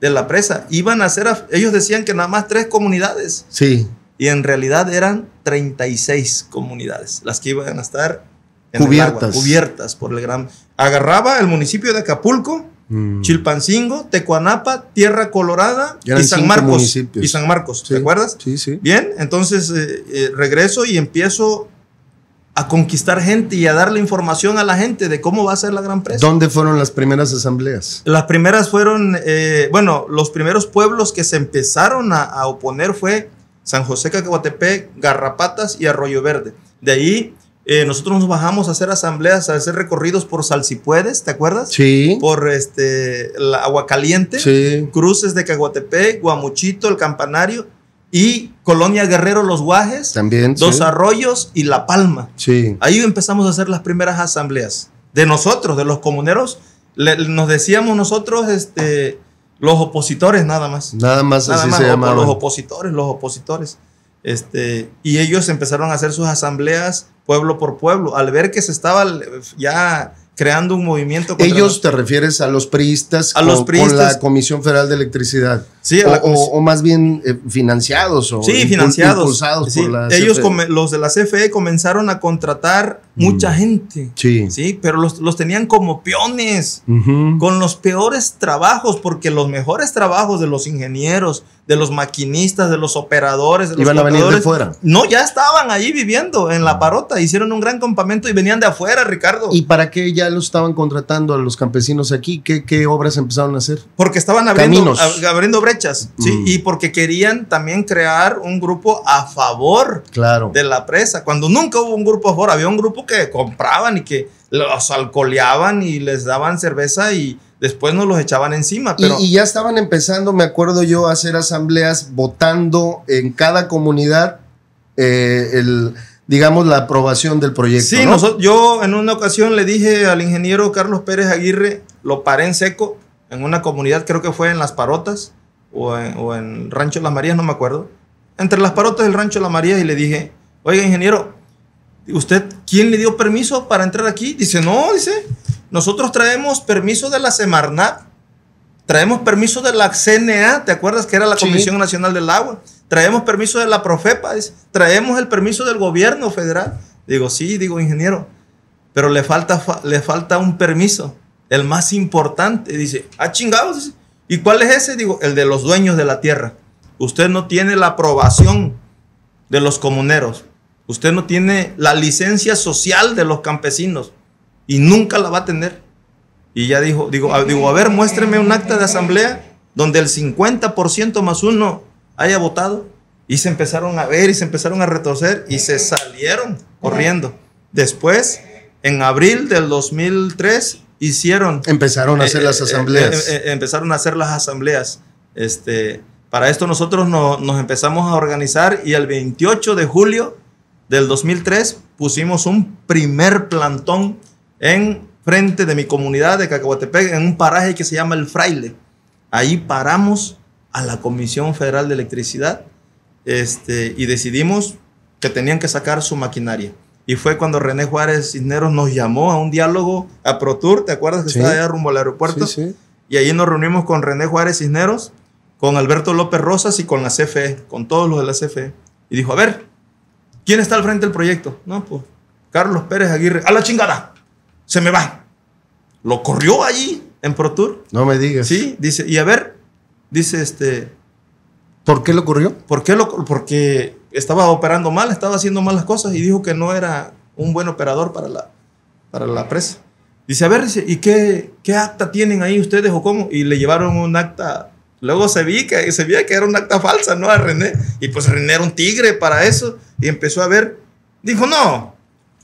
de la presa. Iban a ser, ellos decían que nada más tres comunidades. Sí. Y en realidad eran treinta y seis comunidades las que iban a estar en cubiertas. El agua, cubiertas por el gran. Agarraba el municipio de Acapulco, mm. Chilpancingo, Tecuanapa, Tierra Colorada y, y San Marcos. Y San Marcos, sí. ¿Te acuerdas? Sí, sí. Bien, entonces eh, eh, regreso y empiezo a conquistar gente y a darle información a la gente de cómo va a ser la gran presa. ¿Dónde fueron las primeras asambleas? Las primeras fueron, eh, bueno, los primeros pueblos que se empezaron a, a oponer fue San José, Cacahuatepec, Garrapatas y Arroyo Verde. De ahí eh, nosotros nos bajamos a hacer asambleas, a hacer recorridos por Salsipuedes, ¿te acuerdas? Sí. Por este, la Agua Caliente, sí. Cruces de Cacahuatepec, Guamuchito, El Campanario. Y Colonia Guerrero, Los Guajes, también, Dos sí. Arroyos y La Palma. Sí. Ahí empezamos a hacer las primeras asambleas. De nosotros, de los comuneros, le, nos decíamos nosotros este, los opositores nada más. Nada más nada así más, se llamaban. Los opositores, los opositores. Este, y ellos empezaron a hacer sus asambleas pueblo por pueblo. Al ver que se estaba ya creando un movimiento. Ellos, te refieres a los priistas, a con, los priistas con la Comisión Federal de Electricidad. Sí, a la o, o, o más bien eh, financiados o sí, financiados. Impulsados sí, por la ellos C F E. Los de la C F E comenzaron a contratar mm. mucha gente. Sí. Sí, pero los, los tenían como peones, uh-huh. con los peores trabajos, porque los mejores trabajos de los ingenieros, de los maquinistas, de los operadores, de los iban a venir de fuera. No, ya estaban ahí viviendo en La Parota, hicieron un gran campamento y venían de afuera, Ricardo. ¿Y para qué ya los estaban contratando a los campesinos aquí? ¿Qué, qué obras empezaron a hacer? Porque estaban abriendo, ab, abriendo brechas, ¿sí? Mm. Y porque querían también crear un grupo a favor claro. de la presa, cuando nunca hubo un grupo a favor, había un grupo que compraban y que los alcoholeaban y les daban cerveza y después nos los echaban encima. Pero y, y ya estaban empezando, me acuerdo yo, a hacer asambleas votando en cada comunidad eh, el... digamos, la aprobación del proyecto. Sí, ¿no? Nosotros, yo en una ocasión le dije al ingeniero Carlos Pérez Aguirre, lo paré en seco, en una comunidad, creo que fue en Las Parotas, o en, o en Rancho Las Marías, no me acuerdo, entre Las Parotas y el Rancho Las Marías, y le dije, oiga, ingeniero, ¿usted quién le dio permiso para entrar aquí? Dice, no, dice, nosotros traemos permiso de la Semarnat, traemos permiso de la C N A, ¿te acuerdas que era la Comisión sí. Nacional del Agua? Traemos permiso de la Profepa, dice, traemos el permiso del gobierno federal. Digo, sí, digo, ingeniero, pero le falta, fa le falta un permiso, el más importante. Dice, ah, chingados, dice, ¿y cuál es ese? Digo, el de los dueños de la tierra. Usted no tiene la aprobación de los comuneros, usted no tiene la licencia social de los campesinos y nunca la va a tener. Y ya dijo, digo, a, digo, a ver, muéstreme un acta de asamblea donde el cincuenta por ciento más uno haya votado. Y se empezaron a ver y se empezaron a retorcer y se salieron corriendo. Después, en abril del dos mil tres, hicieron... Empezaron a hacer eh, las asambleas. Eh, eh, empezaron a hacer las asambleas. Este, para esto nosotros no, nos empezamos a organizar y el veintiocho de julio del dos mil tres pusimos un primer plantón en... frente de mi comunidad de Cacahuatepec, en un paraje que se llama El Fraile. Ahí paramos a la Comisión Federal de Electricidad este, y decidimos que tenían que sacar su maquinaria. Y fue cuando René Juárez Cisneros nos llamó a un diálogo a ProTour, ¿te acuerdas que sí. estaba allá rumbo al aeropuerto? Sí, sí. Y ahí nos reunimos con René Juárez Cisneros, con Alberto López Rosas y con la C F E, con todos los de la C F E. Y dijo, a ver, ¿quién está al frente del proyecto? No, pues, Carlos Pérez Aguirre. ¡A la chingada! Se me va. Lo corrió allí en ProTour. No me digas. Sí, dice, y a ver, dice este... ¿Por qué lo corrió? ¿Por qué lo, porque estaba operando mal, estaba haciendo malas cosas y dijo que no era un buen operador para la, para la presa. Dice, a ver, dice, ¿y qué, qué acta tienen ahí ustedes o cómo? Y le llevaron un acta... Luego se vi que, se veía que era un acta falsa, ¿no? A René. Y pues René era un tigre para eso. Y empezó a ver. Dijo, no,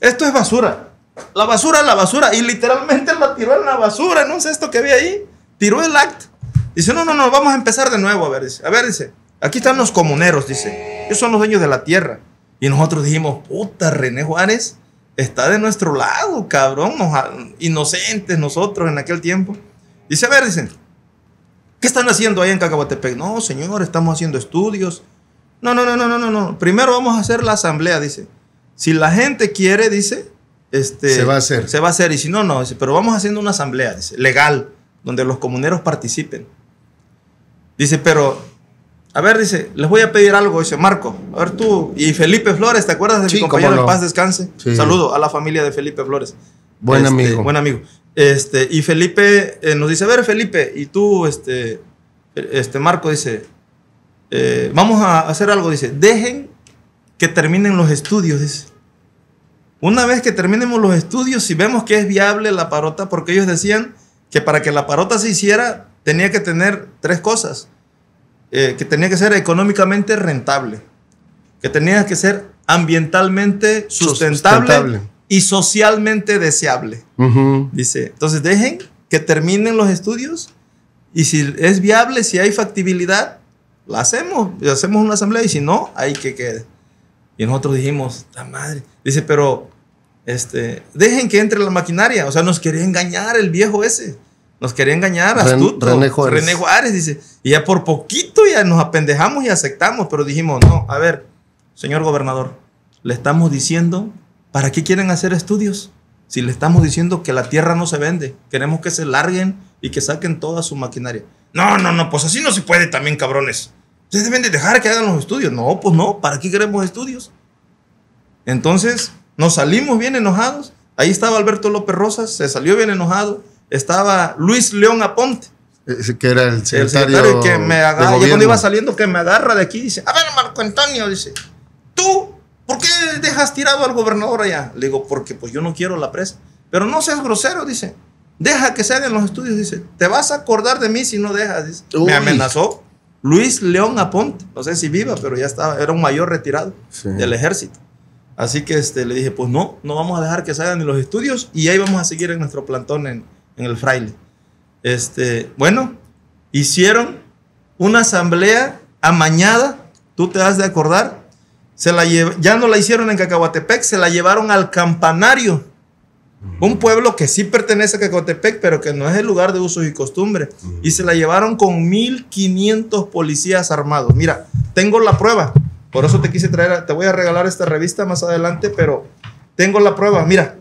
esto es basura. La basura, la basura. Y literalmente la tiró en la basura, en un cesto que había ahí. tiró el acta. Dice, no, no, no, vamos a empezar de nuevo. A ver, dice, a ver, dice, aquí están los comuneros, dice. Ellos son los dueños de la tierra. Y nosotros dijimos, puta, René Juárez está de nuestro lado, cabrón. Nos, inocentes nosotros en aquel tiempo. Dice, a ver, dicen, ¿qué están haciendo ahí en Cacahuatepec? No, señor, estamos haciendo estudios. No, no, no, no, no, no. Primero vamos a hacer la asamblea, dice. Si la gente quiere, dice, este, se va a hacer. Se va a hacer. Y si no, no, dice, pero vamos haciendo una asamblea, dice, legal, donde los comuneros participen. Dice, pero, a ver, dice, les voy a pedir algo, dice, Marco, a ver tú, y Felipe Flores, ¿te acuerdas de sí, mi compañero no. en paz descanse? Sí. Saludo a la familia de Felipe Flores. Buen este, amigo. Buen amigo. Este, y Felipe eh, nos dice, a ver, Felipe, y tú, este, este Marco, dice, eh, vamos a hacer algo, dice, dejen que terminen los estudios, dice. Una vez que terminemos los estudios, si vemos que es viable la Parota, porque ellos decían que para que la Parota se hiciera, tenía que tener tres cosas. Eh, que tenía que ser económicamente rentable, que tenía que ser ambientalmente sustentable, sustentable. y socialmente deseable. Uh-huh. Dice, entonces dejen que terminen los estudios y si es viable, si hay factibilidad, la hacemos, hacemos una asamblea y si no, ahí que quede. Y nosotros dijimos, la madre. Dice, pero este, dejen que entre la maquinaria. O sea, nos quería engañar el viejo ese. Nos quería engañar, Ren, astuto. René Juárez. René Juárez, dice. Y ya por poquito ya nos apendejamos y aceptamos, pero dijimos, no, a ver, señor gobernador, le estamos diciendo, ¿para qué quieren hacer estudios? Si le estamos diciendo que la tierra no se vende, queremos que se larguen y que saquen toda su maquinaria. No, no, no, pues así no se puede también, cabrones. Ustedes deben de dejar que hagan los estudios. No, pues no, ¿para qué queremos estudios? Entonces, nos salimos bien enojados. Ahí estaba Alberto López Rosas, se salió bien enojado. Estaba Luis León Aponte, que era el secretario, el secretario que me agarra, ya cuando iba saliendo, que me agarra de aquí, dice, a ver, Marco Antonio, dice, tú, ¿por qué dejas tirado al gobernador allá? Le digo, porque pues yo no quiero la presa. Pero no seas grosero, dice, deja que se hagan los estudios, dice, te vas a acordar de mí si no dejas, dice. Uy. Me amenazó Luis León Aponte, no sé si viva, pero ya estaba, era un mayor retirado, sí, del ejército. Así que este, le dije, pues no, no vamos a dejar que se hagan los estudios y ahí vamos a seguir en nuestro plantón en en el Fraile. Este, bueno, hicieron una asamblea amañada, tú te has de acordar, se la lleve, ya no la hicieron en Cacahuatepec, se la llevaron al Campanario, un pueblo que sí pertenece a Cacahuatepec, pero que no es el lugar de usos y costumbres, y se la llevaron con mil quinientos policías armados. Mira, tengo la prueba, por eso te quise traer, te voy a regalar esta revista más adelante, pero tengo la prueba, mira,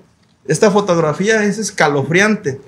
esta fotografía es escalofriante.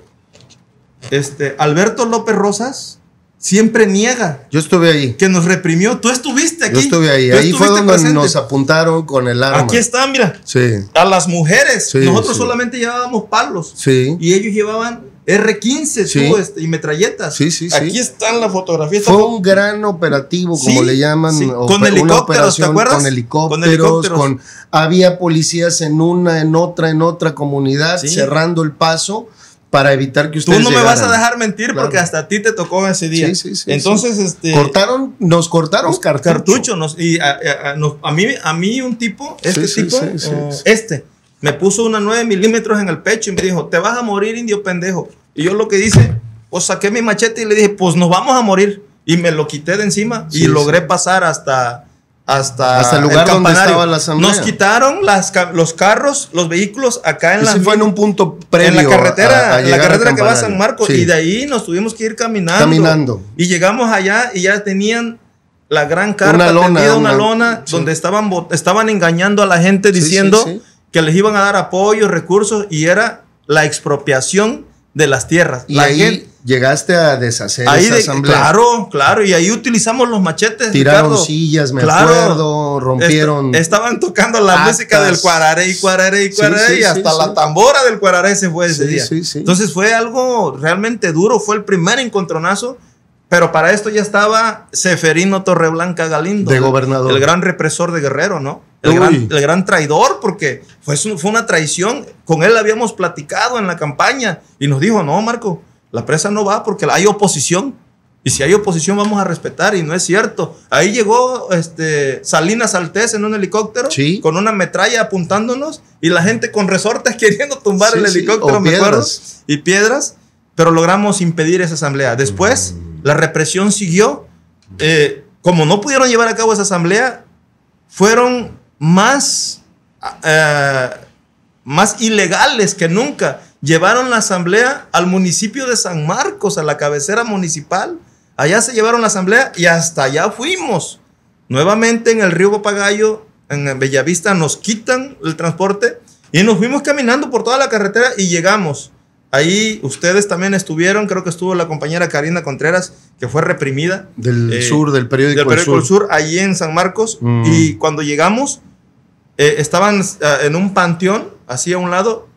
Este, Alberto López Rosas siempre niega. Yo estuve ahí. Que nos reprimió. Tú estuviste aquí. Yo estuve ahí. Tú ahí fue donde presente. Nos apuntaron con el arma. Aquí está, mira. Sí. A las mujeres. Sí, nosotros sí. solamente llevábamos palos. Sí. Y ellos llevaban erre quince, sí. tú, este, y metralletas. Sí, sí, sí. Aquí están las fotografías. Fue un gran operativo, como sí, le llaman. Sí. Con helicópteros, ¿te acuerdas? Con helicópteros. Con helicópteros. Con, había policías en una, en otra, en otra comunidad, sí, cerrando el paso. Para evitar que ustedes Tú no me llegaran. Vas a dejar mentir, claro, porque hasta a ti te tocó ese día. Sí, sí, sí. Entonces, sí. este. Cortaron, nos cortaron nos cartucho. cartucho nos, y a, a, a, nos, a, mí, a mí, un tipo, este sí, tipo, sí, sí, uh, sí. este, me puso una nueve milímetros en el pecho y me dijo, te vas a morir, indio pendejo. Y yo lo que hice, pues saqué mi machete y le dije, pues nos vamos a morir. Y me lo quité de encima sí, y sí. logré pasar hasta. Hasta, hasta el lugar el donde estaba la asamblea. Nos quitaron las, los carros, los vehículos acá en la. Fue en un punto previo. En la carretera, a, a en la carretera que va a San Marcos. Sí. Y de ahí nos tuvimos que ir caminando. Caminando. Y llegamos allá y ya tenían la gran carpa, una lona, tendida, una, una lona sí. donde estaban, estaban engañando a la gente diciendo sí, sí, sí. que les iban a dar apoyo, recursos y era la expropiación de las tierras. Y la ahí, gente, llegaste a deshacer ahí esa asamblea. Claro, claro, y ahí utilizamos los machetes. Tiraron Ricardo. sillas, me claro, acuerdo, rompieron. Est estaban tocando la atas. música del cuararé y cuararé y cuararé, sí, sí, y hasta sí, la sí. tambora del cuararé se fue ese sí, día. Sí, sí. Entonces fue algo realmente duro, fue el primer encontronazo, pero para esto ya estaba Ceferino Torreblanca Galindo. De gobernador. El gran represor de Guerrero, ¿no? El gran, el gran traidor, porque fue, fue una traición. Con él habíamos platicado en la campaña y nos dijo, no, Marco, la presa no va porque hay oposición. Y si hay oposición vamos a respetar. Y no es cierto. Ahí llegó este, Salinas Altés en un helicóptero. Sí. Con una metralla apuntándonos. Y la gente con resortes queriendo tumbar sí, el helicóptero, sí, me acuerdo. Y piedras. pero logramos impedir esa asamblea. Después, la represión siguió. Eh, como no pudieron llevar a cabo esa asamblea, fueron más, eh, más ilegales que nunca. Llevaron la asamblea al municipio de San Marcos, a la cabecera municipal. Allá se llevaron la asamblea y hasta allá fuimos. Nuevamente en el río Papagayo, en Bellavista, nos quitan el transporte y nos fuimos caminando por toda la carretera y llegamos. Ahí ustedes también estuvieron, creo que estuvo la compañera Karina Contreras, que fue reprimida. Del eh, sur, del periódico del periódico El Sur. Sur, allí en San Marcos. Mm. Y cuando llegamos, eh, estaban uh, en un panteón, así a un lado,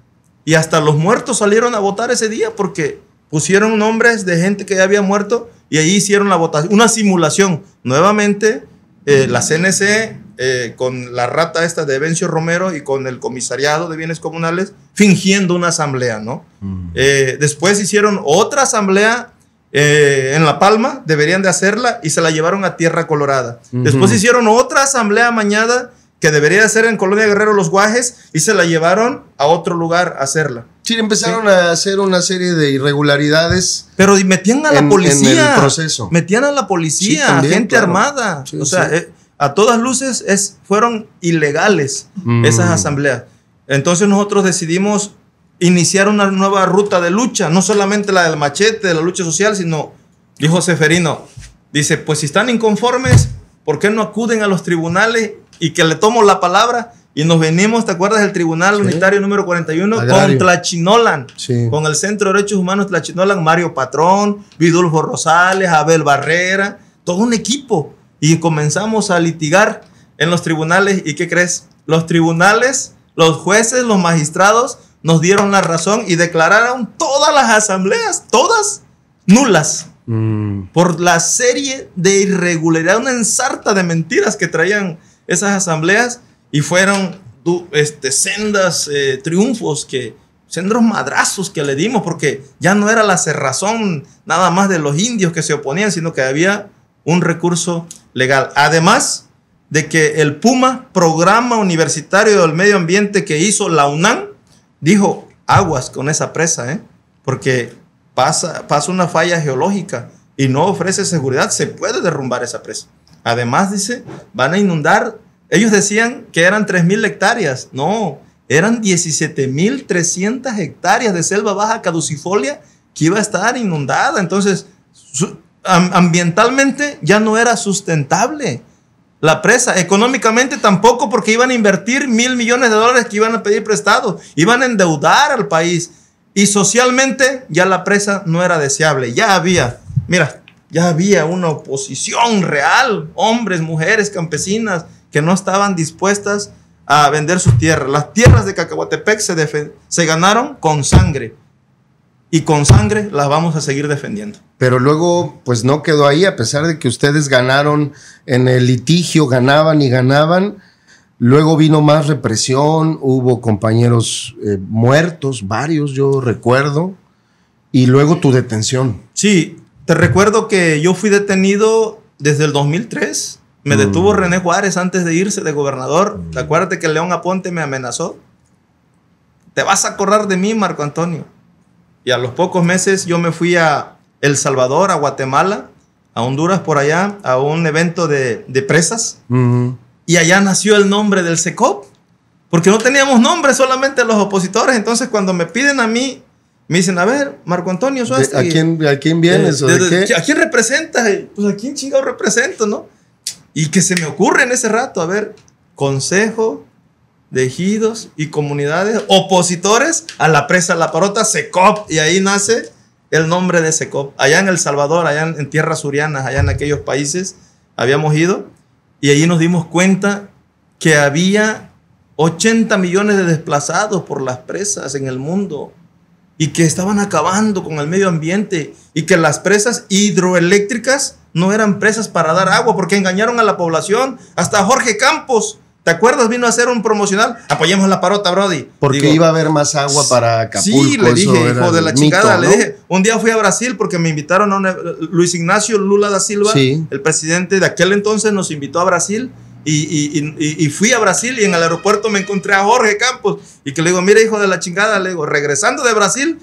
y hasta los muertos salieron a votar ese día porque pusieron nombres de gente que ya había muerto y ahí hicieron la votación, una simulación. Nuevamente, eh, la C N C, eh, con la rata esta de Evencio Romero y con el comisariado de Bienes Comunales, fingiendo una asamblea, ¿no? Mm. Eh, después hicieron otra asamblea eh, en La Palma, deberían de hacerla, y se la llevaron a Tierra Colorada. Mm-hmm. Después hicieron otra asamblea amañada que debería ser en Colonia Guerrero Los Guajes y se la llevaron a otro lugar a hacerla. Sí, empezaron sí. a hacer una serie de irregularidades. Pero metían a la en, policía. En el proceso. Metían a la policía, sí, también, gente claro. armada. Sí, o sea, sí. eh, a todas luces es, fueron ilegales mm. esas asambleas. Entonces nosotros decidimos iniciar una nueva ruta de lucha, no solamente la del machete, de la lucha social, sino, dijo Ceferino, dice, pues si están inconformes, ¿por qué no acuden a los tribunales? Y que le tomo la palabra y nos venimos, ¿te acuerdas? Del Tribunal sí. Unitario número cuarenta y uno Agrario. Con Tlachinolan, sí. con el Centro de Derechos Humanos Tlachinolan, Mario Patrón, Vidulfo Rosales, Abel Barrera, todo un equipo. Y comenzamos a litigar en los tribunales. ¿Y qué crees? Los tribunales, los jueces, los magistrados nos dieron la razón y declararon todas las asambleas, todas nulas. Mm. Por la serie de irregularidades, una ensarta de mentiras que traían esas asambleas y fueron este, sendas eh, triunfos, que, sendos madrazos que le dimos, porque ya no era la cerrazón nada más de los indios que se oponían, sino que había un recurso legal. Además de que el PUMA, Programa Universitario del Medio Ambiente que hizo la UNAM, dijo aguas con esa presa, ¿eh? Porque pasa, pasa una falla geológica y no ofrece seguridad, se puede derrumbar esa presa. Además, dice, van a inundar. Ellos decían que eran tres mil hectáreas. No, eran diecisiete mil trescientas hectáreas de selva baja caducifolia que iba a estar inundada. Entonces, ambientalmente ya no era sustentable la presa. Económicamente tampoco, porque iban a invertir mil millones de dólares que iban a pedir prestados. Iban a endeudar al país. Y socialmente ya la presa no era deseable. Ya había, mira... Ya había una oposición real, hombres, mujeres, campesinas, que no estaban dispuestas a vender sus tierras. Las tierras de Cacahuatepec se, se ganaron con sangre. Y con sangre las vamos a seguir defendiendo. Pero luego, pues no quedó ahí, a pesar de que ustedes ganaron en el litigio, ganaban y ganaban. Luego vino más represión, hubo compañeros eh, muertos, varios yo recuerdo. Y luego tu detención. Sí. Te recuerdo que yo fui detenido desde el dos mil tres. Me mm. detuvo René Juárez antes de irse de gobernador. Mm. Acuérdate que León Aponte me amenazó. Te vas a acordar de mí, Marco Antonio. Y a los pocos meses yo me fui a El Salvador, a Guatemala, a Honduras, por allá, a un evento de, de presas. Mm. Y allá nació el nombre del CECOP. Porque no teníamos nombre, solamente los opositores. Entonces cuando me piden a mí... Me dicen, a ver, Marco Antonio Suástegui, ¿A quién, ¿a quién vienes? Eh, de, de, ¿de qué? ¿A quién representas? Pues a quién chingado represento, ¿no? Y que se me ocurre en ese rato, a ver, Consejo de Ejidos y Comunidades Opositores a la Presa La Parota, CECOP. Y ahí nace el nombre de CECOP. Allá en El Salvador, allá en, en tierras surianas, allá en aquellos países habíamos ido. Y allí nos dimos cuenta que había ochenta millones de desplazados por las presas en el mundo. Y que estaban acabando con el medio ambiente y que las presas hidroeléctricas no eran presas para dar agua porque engañaron a la población. Hasta Jorge Campos, ¿te acuerdas? Vino a hacer un promocional. Apoyemos La Parota, brody. Porque Digo, iba a haber más agua para Acapulco. Sí, le dije, hijo de la chingada, ¿no? Le dije, un día fui a Brasil porque me invitaron a una, Luis Ignacio Lula da Silva, sí. el presidente de aquel entonces, nos invitó a Brasil. Y, y, y, y fui a Brasil y en el aeropuerto me encontré a Jorge Campos y que le digo, mira, hijo de la chingada, le digo, regresando de Brasil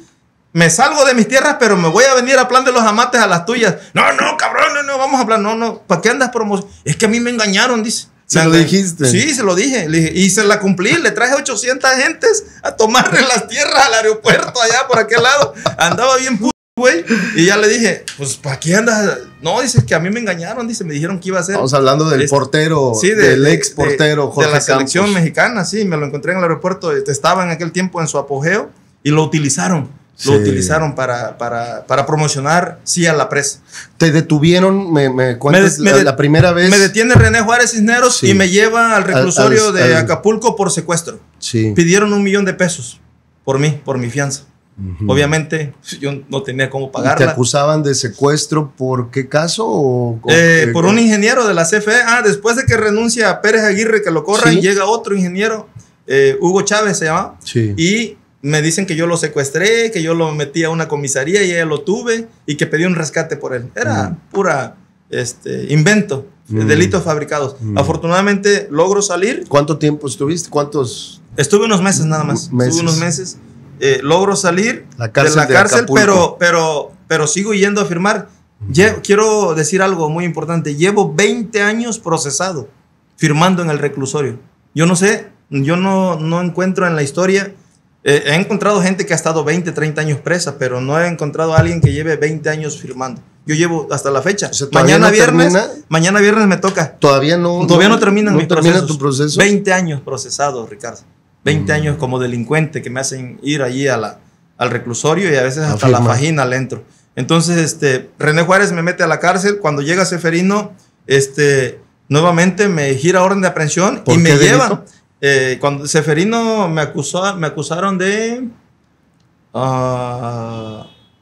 Me salgo de mis tierras, pero me voy a venir a plan de los amates a las tuyas. No, no, cabrón, no, no, vamos a plan. No, no, ¿para qué andas promocionando? Es que a mí me engañaron, dice. ¿Se me lo engañaron? Dijiste. Sí, se lo dije, le dije. Y se la cumplí, le traje ochocientas gentes a tomarle las tierras al aeropuerto allá por aquel lado. Andaba bien puto, güey. Y ya le dije, pues, ¿para qué andas? No, dice, es que a mí me engañaron, dice, me dijeron que iba a ser. Vamos hablando del portero, sí, de, del ex portero de, Jorge de la Campos. Selección mexicana, sí, me lo encontré en el aeropuerto. Estaba en aquel tiempo en su apogeo y lo utilizaron. Lo sí. utilizaron para, para, para promocionar sí a la presa. Te detuvieron, me, me cuentas me de, la, me de, la primera vez. Me detiene René Juárez Cisneros sí. y me lleva al reclusorio al, al, de al... Acapulco por secuestro. Sí. Pidieron un millón de pesos por mí, por mi fianza. Uh-huh. Obviamente yo no tenía cómo pagarla. ¿Te acusaban de secuestro por qué caso? O, o eh, por un ingeniero de la C F E. Ah, después de que renuncia a Pérez Aguirre, que lo corran, ¿sí? llega otro ingeniero, eh, Hugo Chávez se llama. Sí. Y me dicen que yo lo secuestré, que yo lo metí a una comisaría y ella lo tuve y que pedí un rescate por él. Era mm. pura este, invento, mm. delitos fabricados. Mm. Afortunadamente logro salir. ¿Cuánto tiempo estuviste? ¿Cuántos? Estuve unos meses nada más. Meses. Estuve unos meses. Eh, logro salir la de la de cárcel, pero, pero, pero sigo yendo a firmar. Mm. Llevo, quiero decir algo muy importante. Llevo veinte años procesado, firmando en el reclusorio. Yo no sé, yo no, no encuentro en la historia... Eh, he encontrado gente que ha estado veinte, treinta años presa, pero no he encontrado a alguien que lleve veinte años firmando. Yo llevo hasta la fecha. O sea, mañana no viernes termina? Mañana viernes me toca. Todavía no Todavía no, no terminan no mis termina procesos. Tu proceso. veinte años procesado, Ricardo. veinte mm. años como delincuente que me hacen ir allí a la, al reclusorio y a veces hasta Afirma. la fajina le entro. Entonces, este, René Juárez me mete a la cárcel. Cuando llega Ceferino, este, nuevamente me gira orden de aprehensión y me lleva... Eh, cuando Ceferino me acusó, me acusaron de uh,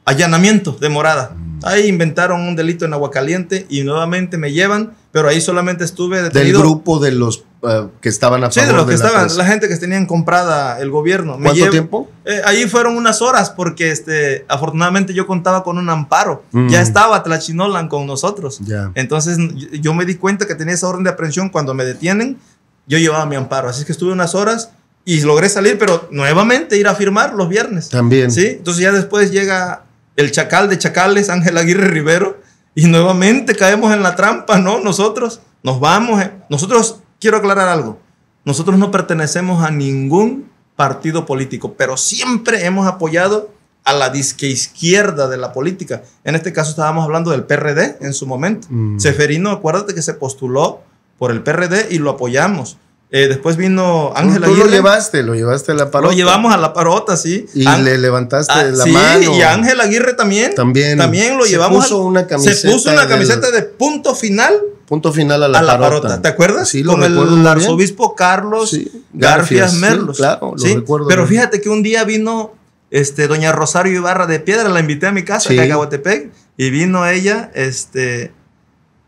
allanamiento de morada. Ahí inventaron un delito en Aguacaliente y nuevamente me llevan, pero ahí solamente estuve detenido. Del grupo de los uh, que estaban a favor. Sí, de los que de la estaban, presa. La gente que tenían comprada el gobierno. ¿Cuánto me llevo, tiempo? Eh, ahí fueron unas horas porque este, afortunadamente yo contaba con un amparo. Mm. Ya estaba Tlachinolan con nosotros. Yeah. Entonces yo me di cuenta que tenía esa orden de aprehensión cuando me detienen. Yo llevaba mi amparo, así que estuve unas horas y logré salir, pero nuevamente ir a firmar los viernes. También. Sí, entonces ya después llega el chacal de chacales, Ángel Aguirre Rivero, y nuevamente caemos en la trampa, ¿no? Nosotros nos vamos. Eh. Nosotros, quiero aclarar algo, nosotros no pertenecemos a ningún partido político, pero siempre hemos apoyado a la disque izquierda de la política. En este caso estábamos hablando del P R D en su momento. Mm. Ceferino, acuérdate que se postuló por el P R D y lo apoyamos. Eh, después vino Ángel Aguirre. Tú lo llevaste, lo llevaste a la Parota. Lo llevamos a la Parota, sí. Y Ang le levantaste ah, la sí, mano. Y Ángel Aguirre también. También. También lo se llevamos. Puso una camiseta se puso una camiseta el, de punto final. Punto final a la, a la Parota. Parota. ¿Te acuerdas? Sí, lo Con recuerdo el arzobispo Carlos sí, Garfias, Garfias Merlos. Sí, claro, lo ¿sí? recuerdo. Pero bien. Fíjate que un día vino este, doña Rosario Ibarra de Piedra, la invité a mi casa, sí. a Cacahuatepec, y vino ella, este...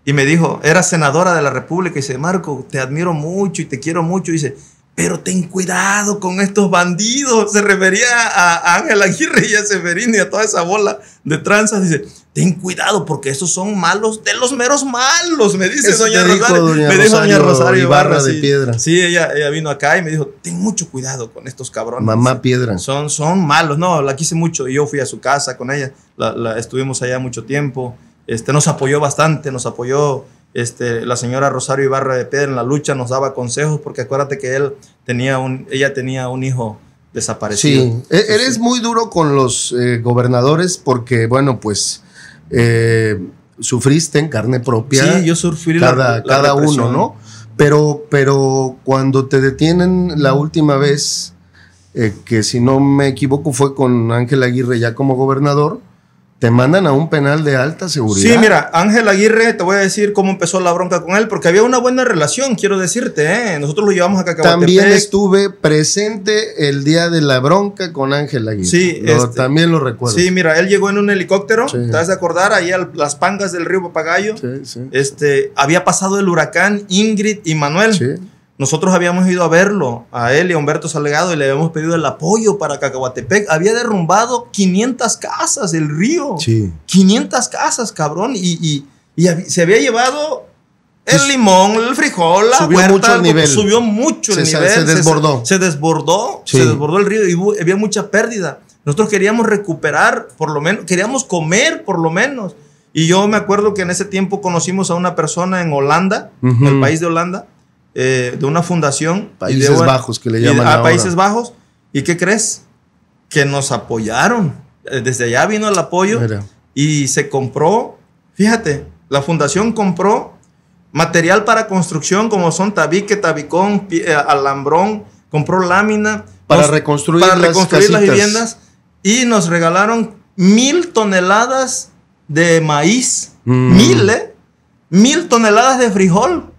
Y me dijo, era senadora de la República, y dice, Marco, te admiro mucho y te quiero mucho. Y dice, pero ten cuidado con estos bandidos. Se refería a Ángel Aguirre y a Ceferino y a toda esa bola de tranzas. Dice, ten cuidado porque estos son malos, de los meros malos, me dice doña Rosario. Doña me dijo doña Rosario Ibarra de Piedra. Sí, ella, ella vino acá y me dijo, ten mucho cuidado con estos cabrones. Mamá Piedra. Son, son malos. No, la quise mucho. Yo fui a su casa con ella. La, la, estuvimos allá mucho tiempo. Este, nos apoyó bastante, nos apoyó este, la señora Rosario Ibarra de Piedra en la lucha, nos daba consejos, porque acuérdate que él tenía un, ella tenía un hijo desaparecido. Sí, sí. Eres muy duro con los eh, gobernadores porque, bueno, pues eh, sufriste en carne propia. Sí, yo sufrí cada, la, cada la uno, ¿no? Pero, pero cuando te detienen la última vez, eh, que si no me equivoco fue con Ángel Aguirre ya como gobernador, te mandan a un penal de alta seguridad. Sí, mira, Ángel Aguirre, te voy a decir cómo empezó la bronca con él, porque había una buena relación, quiero decirte, ¿eh? Nosotros lo llevamos a Cacahuatepec. También estuve presente el día de la bronca con Ángel Aguirre. Sí, lo, este, también lo recuerdo. Sí, mira, él llegó en un helicóptero, sí. te vas a acordar, ahí a las pangas del río Papagayo. Sí, sí. Este, había pasado el huracán Ingrid y Manuel. Sí. Nosotros habíamos ido a verlo, a él y a Humberto Salgado, y le habíamos pedido el apoyo para Cacahuatepec. Había derrumbado quinientas casas el río. Sí. quinientas casas, cabrón. Y, y, y se había llevado el limón, el frijol, la subió huerta. Mucho el nivel. Subió mucho el se, nivel. Se desbordó. Se, se desbordó. Sí. Se desbordó el río y hubo, había mucha pérdida. Nosotros queríamos recuperar, por lo menos, queríamos comer, por lo menos. Y yo me acuerdo que en ese tiempo conocimos a una persona en Holanda, uh-huh. en el país de Holanda, eh, de una fundación. Países de, Bajos, que le llaman ahora. A Países Bajos. ¿Y qué crees? Que nos apoyaron. Desde allá vino el apoyo. Mira. Y se compró, fíjate, la fundación compró material para construcción, como son tabique, tabicón, pie, alambrón, compró lámina. Para nos, reconstruir, para las, reconstruir las viviendas. Y nos regalaron mil toneladas de maíz, mm. mil, ¿eh? mil toneladas de frijol,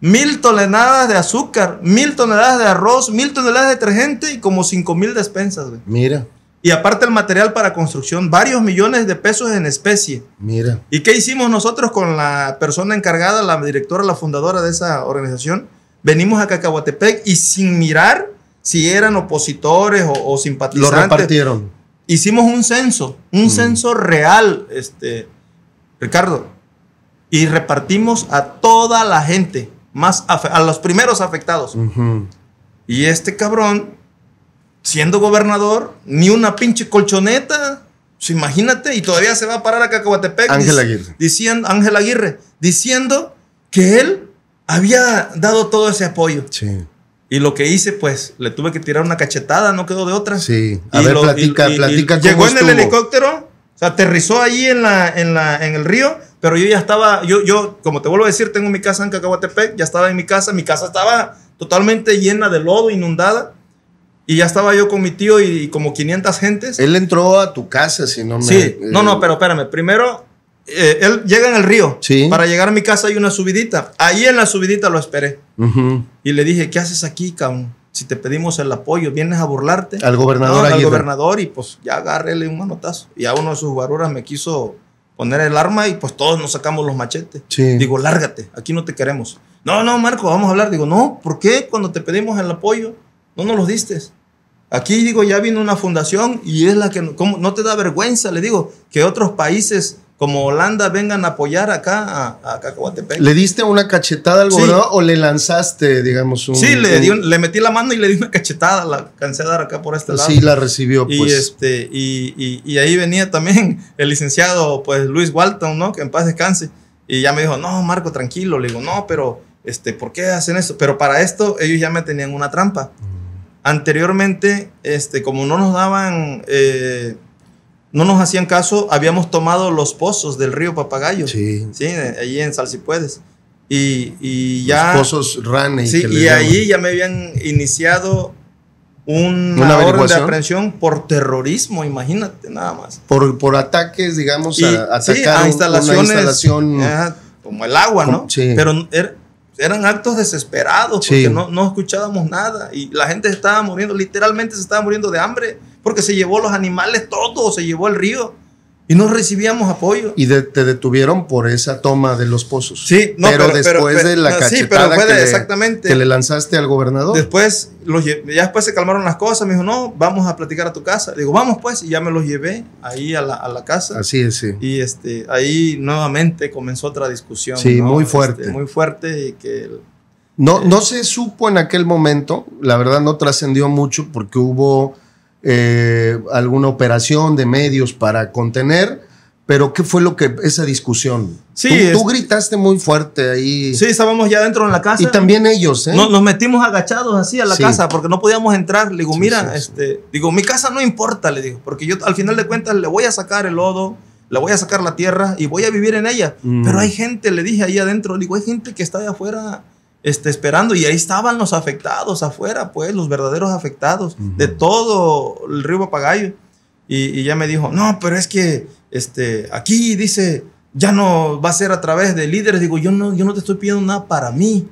mil toneladas de azúcar, mil toneladas de arroz, mil toneladas de detergente y como cinco mil despensas, güey. Mira. Y aparte el material para construcción, varios millones de pesos en especie. Mira. ¿Y qué hicimos nosotros con la persona encargada, la directora, la fundadora de esa organización? Venimos a Cacahuatepec y sin mirar si eran opositores o, o simpatizantes. Lo repartieron. Hicimos un censo, un mm. censo real, este, Ricardo. Y repartimos a toda la gente, más a, a los primeros afectados. Uh-huh. Y este cabrón... siendo gobernador, ni una pinche colchoneta, pues imagínate, y todavía se va a parar a Cacahuatepec. Ángel Aguirre. Diciendo, Ángel Aguirre, diciendo que él había dado todo ese apoyo. Sí. Y lo que hice, pues, le tuve que tirar una cachetada, no quedó de otra. Sí. A y ver, lo, platica, y, y, platica y cómo llegó en estuvo. El helicóptero, o sea, aterrizó ahí en, la, en, la, en el río, pero yo ya estaba, yo, yo, como te vuelvo a decir, tengo mi casa en Cacahuatepec, ya estaba en mi casa, mi casa estaba totalmente llena de lodo, inundada. Y ya estaba yo con mi tío y como quinientas gentes. Él entró a tu casa, si no me... Sí, eh... no, no, pero espérame. Primero, eh, él llega en el río. Sí. Para llegar a mi casa hay una subidita. Ahí en la subidita lo esperé. Uh-huh. Y le dije, ¿qué haces aquí, cabrón? Si te pedimos el apoyo, vienes a burlarte. Al gobernador no, Al Aguirre. gobernador y pues ya agárrele un manotazo. Y a uno de sus guaruras me quiso poner el arma y pues todos nos sacamos los machetes. Sí. Digo, lárgate, aquí no te queremos. No, no, Marco, vamos a hablar. Digo, no, ¿por qué cuando te pedimos el apoyo no nos los diste? Aquí, digo, ya vino una fundación y es la que... ¿cómo? ¿No te da vergüenza? Le digo, que otros países como Holanda vengan a apoyar acá a, a Cacahuatepec. ¿Le diste una cachetada al gobernador sí. o le lanzaste, digamos, un... Sí, le, un... Di un, le metí la mano y le di una cachetada, la cansé de dar acá por este lado. Sí, la recibió, y pues. Este, y, y, y ahí venía también el licenciado, pues, Luis Walton, ¿no? Que en paz descanse. Y ya me dijo, no, Marco, tranquilo. Le digo, no, pero, este, ¿por qué hacen eso? Pero para esto ellos ya me tenían una trampa. Anteriormente, este, como no nos daban, eh, no nos hacían caso, habíamos tomado los pozos del río Papagayo. Sí. Sí, allí en Salsipuedes. Y, y ya... Los pozos Rane. Sí, y ahí ya me habían iniciado una, ¿una orden de aprehensión por terrorismo, imagínate, nada más. Por, por ataques, digamos, y, a, atacar sí, a instalaciones, una instalación... Ya, como el agua, como, ¿no? Sí. Pero... Er, eran actos desesperados porque sí. no, no escuchábamos nada y la gente se estaba muriendo, literalmente se estaba muriendo de hambre porque se llevó los animales todo, se llevó el río y no recibíamos apoyo. Y de, te detuvieron por esa toma de los pozos. Sí, no, pero, pero después pero, de la no, cachetada sí, pero puede, que, exactamente, le, que le lanzaste al gobernador. Después, los, ya después se calmaron las cosas, me dijo, no, vamos a platicar a tu casa. Le digo, vamos pues, y ya me los llevé ahí a la, a la casa. Así es, sí. Y este, ahí nuevamente comenzó otra discusión. Sí, ¿no? Muy fuerte. Este, muy fuerte y que... No, eh, no se supo en aquel momento, la verdad no trascendió mucho porque hubo... Eh, alguna operación de medios para contener, pero ¿qué fue lo que esa discusión? Sí, tú, es, tú gritaste muy fuerte ahí. Sí, estábamos ya dentro en la casa. Y también ellos, ¿eh? Nos, nos metimos agachados así a la sí. casa porque no podíamos entrar. Le digo, sí, mira, sí, este, sí. digo, mi casa no importa, le digo, porque yo al final de cuentas le voy a sacar el lodo, le voy a sacar la tierra y voy a vivir en ella. Mm. Pero hay gente, le dije ahí adentro, le digo, hay gente que está allá afuera. Este, esperando, y ahí estaban los afectados afuera, pues, los verdaderos afectados uh-huh. de todo el río Papagayo. Y, y ya me dijo, no, pero es que este, aquí dice, ya no va a ser a través de líderes. Digo, yo no, yo no te estoy pidiendo nada para mí.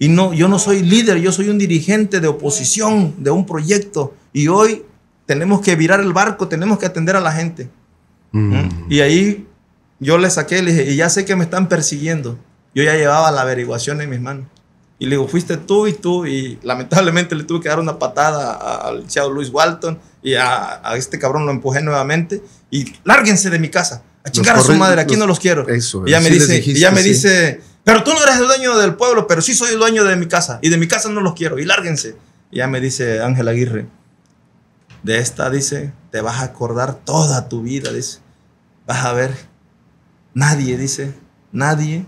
Y no, yo no soy líder, yo soy un dirigente de oposición, de un proyecto. Y hoy tenemos que virar el barco, tenemos que atender a la gente. Uh-huh. ¿Mm? Y ahí yo le saqué, le dije, y ya sé que me están persiguiendo. Yo ya llevaba la averiguación en mis manos. Y le digo, fuiste tú y tú. Y lamentablemente le tuve que dar una patada al licenciado Luis Walton. Y a, a este cabrón lo empujé nuevamente. Y lárguense de mi casa. A chingar a su madre. Aquí los, no los quiero. Eso, y ya me dice, dijiste, y ya me sí. dice, pero tú no eres el dueño del pueblo, pero sí soy el dueño de mi casa. Y de mi casa no los quiero. Y lárguense. Y ya me dice Ángel Aguirre, de esta, dice, te vas a acordar toda tu vida, dice. Vas a ver, nadie, dice, nadie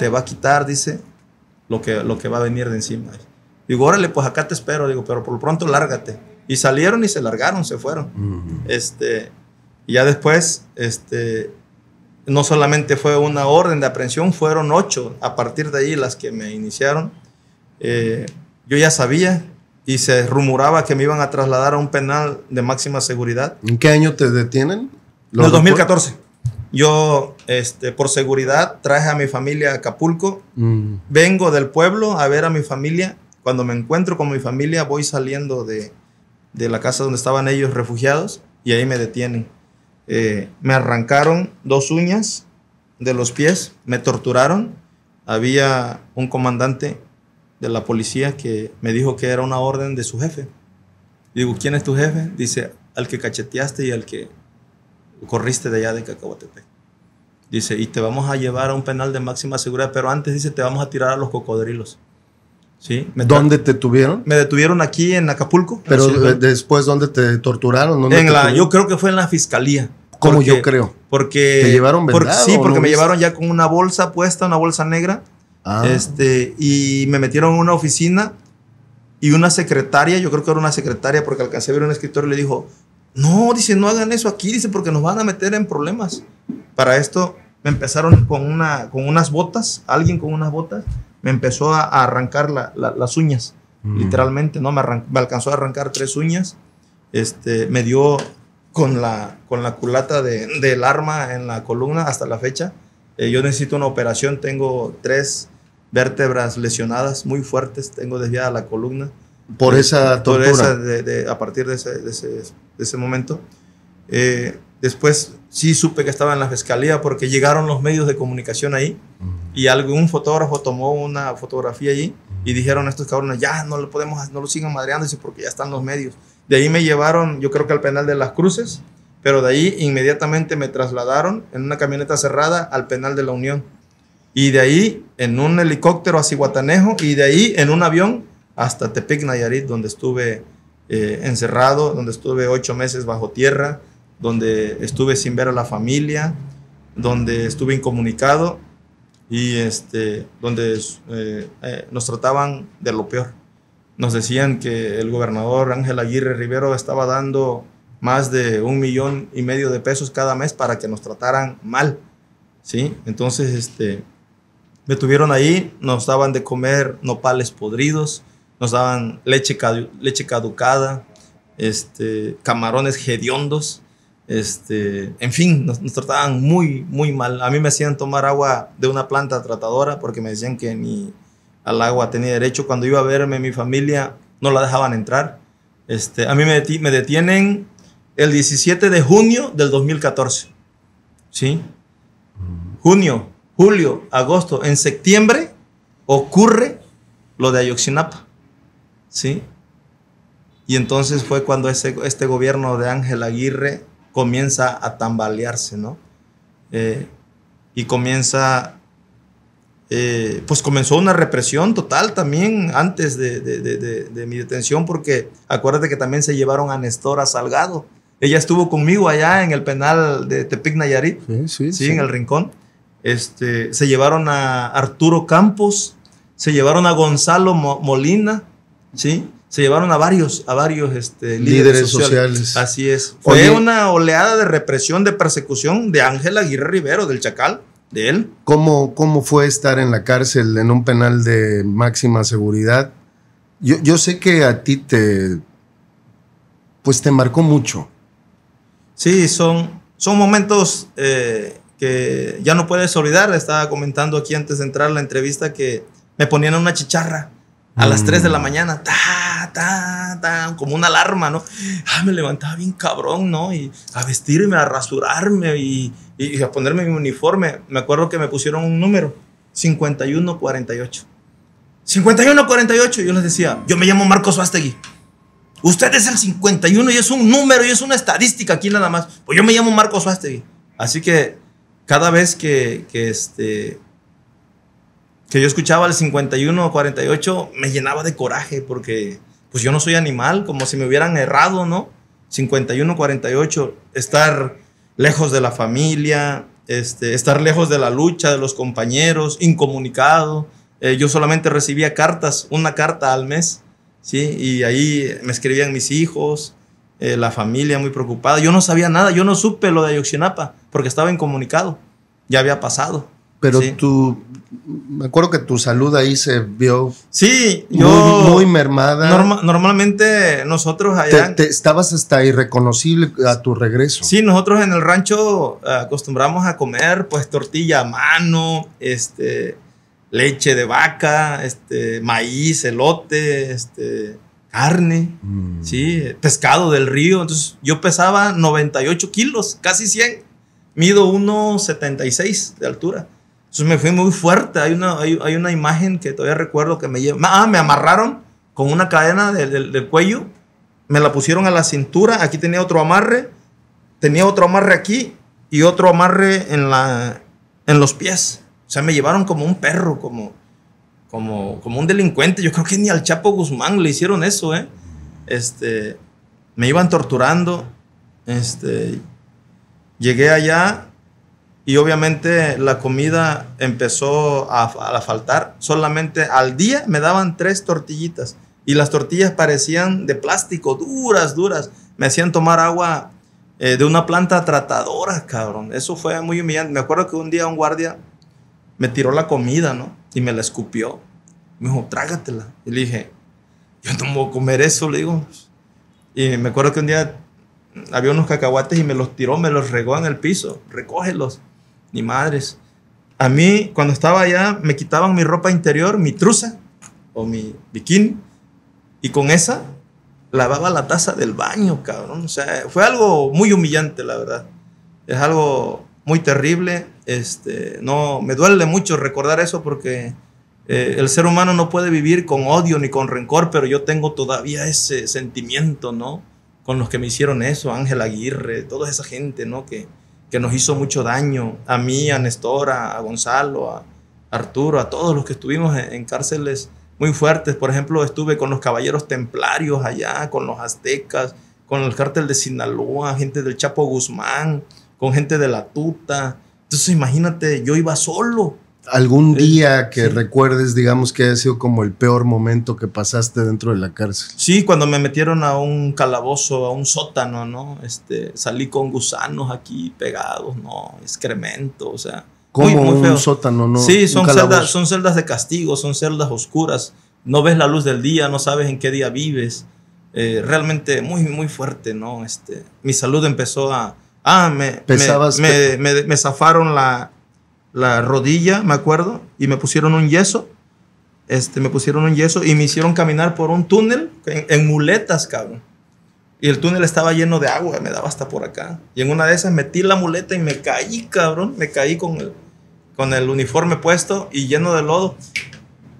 te va a quitar, dice, lo que, lo que va a venir de encima. Digo, órale, pues acá te espero, digo, pero por lo pronto lárgate. Y salieron y se largaron, se fueron. Uh-huh. Este, y ya después, este, no solamente fue una orden de aprehensión, fueron ocho. A partir de ahí las que me iniciaron, eh, yo ya sabía y se rumoraba que me iban a trasladar a un penal de máxima seguridad. ¿En qué año te detienen? En el dos mil catorce. Yo, este, por seguridad, traje a mi familia a Acapulco. Mm. Vengo del pueblo a ver a mi familia. Cuando me encuentro con mi familia, voy saliendo de, de la casa donde estaban ellos refugiados y ahí me detienen. Eh, me arrancaron dos uñas de los pies, me torturaron. Había un comandante de la policía que me dijo que era una orden de su jefe. Digo, ¿quién es tu jefe? Dice, al que cacheteaste y al que corriste de allá de Cacahuatepec. Dice, y te vamos a llevar a un penal de máxima seguridad, pero antes, dice, te vamos a tirar a los cocodrilos. Sí, ¿dónde te tuvieron? Me detuvieron aquí en Acapulco. Pero en después, ¿dónde te torturaron? ¿Dónde en te la, yo creo que fue en la fiscalía. ¿Cómo porque, yo creo? Porque ¿te llevaron vendado? Porque, sí, porque no me viste? Llevaron ya con una bolsa puesta, una bolsa negra. Ah. Este, y me metieron en una oficina y una secretaria, yo creo que era una secretaria porque alcancé a ver un escritorio y le dijo, no, dice, no hagan eso aquí, dice, porque nos van a meter en problemas. Para esto me empezaron con, una, con unas botas, alguien con unas botas. Me empezó a arrancar la, la, las uñas, mm. literalmente, ¿no? Me, me alcanzó a arrancar tres uñas, este, me dio con la, con la culata de, del arma en la columna hasta la fecha. Eh, yo necesito una operación, tengo tres vértebras lesionadas muy fuertes, tengo desviada la columna. ¿Por eh, esa tortura? Por esa de, de, a partir de ese, de ese, de ese momento. Eh, después sí supe que estaba en la fiscalía porque llegaron los medios de comunicación ahí. Mm. Y algún fotógrafo tomó una fotografía allí y dijeron a estos cabrones, ya no lo podemos, no lo sigan madreando porque ya están los medios. De ahí me llevaron, yo creo que al penal de Las Cruces, pero de ahí inmediatamente me trasladaron en una camioneta cerrada al penal de La Unión. Y de ahí en un helicóptero a Zihuatanejo y de ahí en un avión hasta Tepic, Nayarit, donde estuve eh, encerrado, donde estuve ocho meses bajo tierra, donde estuve sin ver a la familia, donde estuve incomunicado. Y este, donde eh, eh, nos trataban de lo peor. Nos decían que el gobernador Ángel Aguirre Rivero estaba dando más de un millón y medio de pesos cada mes para que nos trataran mal, ¿sí? Entonces este, me tuvieron ahí, nos daban de comer nopales podridos, nos daban leche, cadu leche caducada, este, camarones hediondos. Este, en fin, nos, nos trataban muy, muy mal. A mí me hacían tomar agua de una planta tratadora porque me decían que ni al agua tenía derecho. Cuando iba a verme mi familia no la dejaban entrar. Este, a mí me, deti me detienen el diecisiete de junio del dos mil catorce. ¿Sí? Junio, julio, agosto. En septiembre ocurre lo de Ayotzinapa. ¿Sí? Y entonces fue cuando ese, este gobierno de Ángel Aguirre comienza a tambalearse, ¿no? Eh, y comienza, eh, pues comenzó una represión total también antes de, de, de, de, de mi detención, porque acuérdate que también se llevaron a Nestora Salgado. Ella estuvo conmigo allá en el penal de Tepic, Nayarit, sí, sí, ¿sí? Sí. En el Rincón. Este, se llevaron a Arturo Campos, se llevaron a Gonzalo Mo- Molina, ¿sí? Se llevaron a varios, a varios este, líderes, líderes sociales. sociales. Así es. Fue Oye, una oleada de represión, de persecución de Ángel Aguirre Rivero, del Chacal, de él. ¿Cómo, cómo fue estar en la cárcel, en un penal de máxima seguridad? Yo, yo sé que a ti te, pues te marcó mucho. Sí, son, son momentos eh, que ya no puedes olvidar. Estaba comentando aquí antes de entrar a la entrevista que me ponían una chicharra a las tres de la mañana, ta, ta, ta, como una alarma, ¿no? Ah, me levantaba bien cabrón, ¿no? Y a vestirme, a rasurarme y, y a ponerme mi uniforme. Me acuerdo que me pusieron un número, cincuenta y uno cuarenta y ocho. cincuenta y uno cuarenta y ocho, yo les decía, yo me llamo Marco Suástegui. Usted es el cincuenta y uno y es un número y es una estadística aquí nada más. Pues yo me llamo Marco Suástegui. Así que cada vez que, que este... que yo escuchaba el cincuenta y uno cuarenta y ocho, me llenaba de coraje porque pues yo no soy animal, como si me hubieran errado, ¿no? cincuenta y uno cuarenta y ocho, estar lejos de la familia, este, estar lejos de la lucha, de los compañeros, incomunicado. Eh, yo solamente recibía cartas, una carta al mes, ¿sí? Y ahí me escribían mis hijos, eh, la familia muy preocupada. Yo no sabía nada, yo no supe lo de Ayotzinapa porque estaba incomunicado, ya había pasado. Pero sí, tu, me acuerdo que tu salud ahí se vio sí, muy, yo, muy mermada. Norma, normalmente nosotros allá... Te, te estabas hasta irreconocible a tu regreso. Sí, nosotros en el rancho acostumbramos a comer pues tortilla a mano, este, leche de vaca, este, maíz, elote, este, carne, mm. sí, pescado del río. Entonces yo pesaba noventa y ocho kilos, casi cien. Mido uno setenta y seis de altura. Entonces me fui muy fuerte. Hay una, hay, hay una imagen que todavía recuerdo que me lleva. Ah, me amarraron con una cadena del, del, del cuello. Me la pusieron a la cintura. Aquí tenía otro amarre. Tenía otro amarre aquí y otro amarre en, la, en los pies. O sea, me llevaron como un perro, como, como, como un delincuente. Yo creo que ni al Chapo Guzmán le hicieron eso, ¿eh? Este, me iban torturando. Este, llegué allá. Y obviamente la comida empezó a, a faltar. Solamente al día me daban tres tortillitas. Y las tortillas parecían de plástico, duras, duras. Me hacían tomar agua eh, de una planta tratadora, cabrón. Eso fue muy humillante. Me acuerdo que un día un guardia me tiró la comida, ¿no? Y me la escupió. Me dijo, trágatela. Y le dije, yo no me voy a comer eso, le digo. Y me acuerdo que un día había unos cacahuates y me los tiró, me los regó en el piso. Recógelos. Ni madres. A mí, cuando estaba allá, me quitaban mi ropa interior, mi trusa o mi bikini, y con esa lavaba la taza del baño, cabrón. O sea, fue algo muy humillante, la verdad. Es algo muy terrible. Este, no, me duele mucho recordar eso porque eh, el ser humano no puede vivir con odio ni con rencor, pero yo tengo todavía ese sentimiento, ¿no? Con los que me hicieron eso, Ángel Aguirre, toda esa gente, ¿no? Que... que nos hizo mucho daño, a mí, a Néstor, a Gonzalo, a Arturo, a todos los que estuvimos en cárceles muy fuertes. Por ejemplo, estuve con los caballeros templarios allá, con los aztecas, con el cártel de Sinaloa, gente del Chapo Guzmán, con gente de La Tuta. Entonces, imagínate, yo iba solo. ¿Algún día que sí recuerdes, digamos, que haya sido como el peor momento que pasaste dentro de la cárcel? Sí, cuando me metieron a un calabozo, a un sótano, ¿no? Este, salí con gusanos aquí pegados, ¿no? Excremento, o sea. ¿Cómo muy, muy feo. Un sótano, no? Sí, son celdas, son celdas de castigo, son celdas oscuras. No ves la luz del día, no sabes en qué día vives. Eh, realmente muy, muy fuerte, ¿no? Este, mi salud empezó a... Ah, me, Pesabas me, pe me, me, me zafaron la... la rodilla, me acuerdo, y me pusieron un yeso, este, me pusieron un yeso y me hicieron caminar por un túnel en, en muletas, cabrón. Y el túnel estaba lleno de agua, me daba hasta por acá. Y en una de esas metí la muleta y me caí, cabrón, me caí con el, con el uniforme puesto y lleno de lodo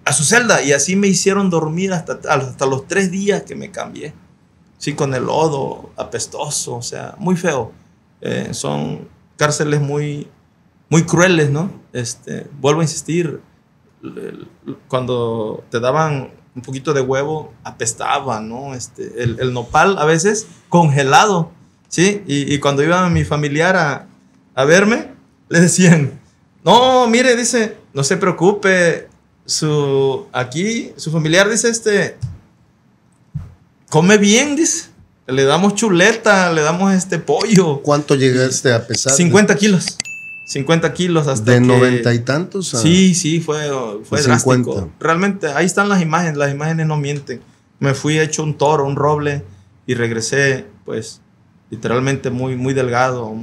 a su celda. Y así me hicieron dormir hasta, hasta los tres días que me cambié. Sí, con el lodo, apestoso, o sea, muy feo. Eh, son cárceles muy... muy crueles, ¿no? Este, vuelvo a insistir, cuando te daban un poquito de huevo, apestaba, ¿no? Este, el, el nopal a veces congelado, ¿sí? Y, y cuando iba mi familiar a, a verme, le decían, no, mire, dice, no se preocupe, su, aquí, su familiar dice, este, come bien, dice. Le damos chuleta, le damos este pollo. ¿Cuánto llegaste a pesar? cincuenta kilos. cincuenta kilos hasta de que, noventa y tantos. A, sí, sí, fue, fue drástico. cincuenta. Realmente, ahí están las imágenes, las imágenes no mienten. Me fui hecho un toro, un roble, y regresé, pues, literalmente muy, muy delgado,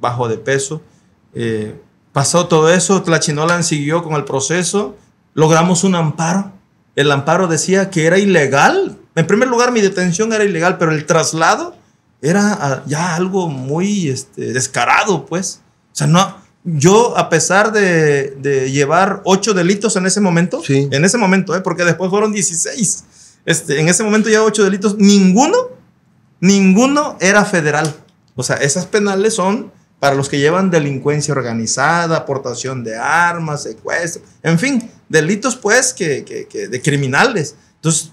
bajo de peso. Eh, pasó todo eso, Tlachinolan siguió con el proceso, logramos un amparo. El amparo decía que era ilegal. En primer lugar, mi detención era ilegal, pero el traslado era ya algo muy este, descarado, pues. O sea, no, yo a pesar de, de llevar ocho delitos en ese momento, sí, en ese momento, ¿eh? Porque después fueron dieciséis, este, en ese momento llevaba ocho delitos, ninguno, ninguno era federal. O sea, esas penales son para los que llevan delincuencia organizada, aportación de armas, secuestro, en fin, delitos pues que, que, que de criminales. Entonces,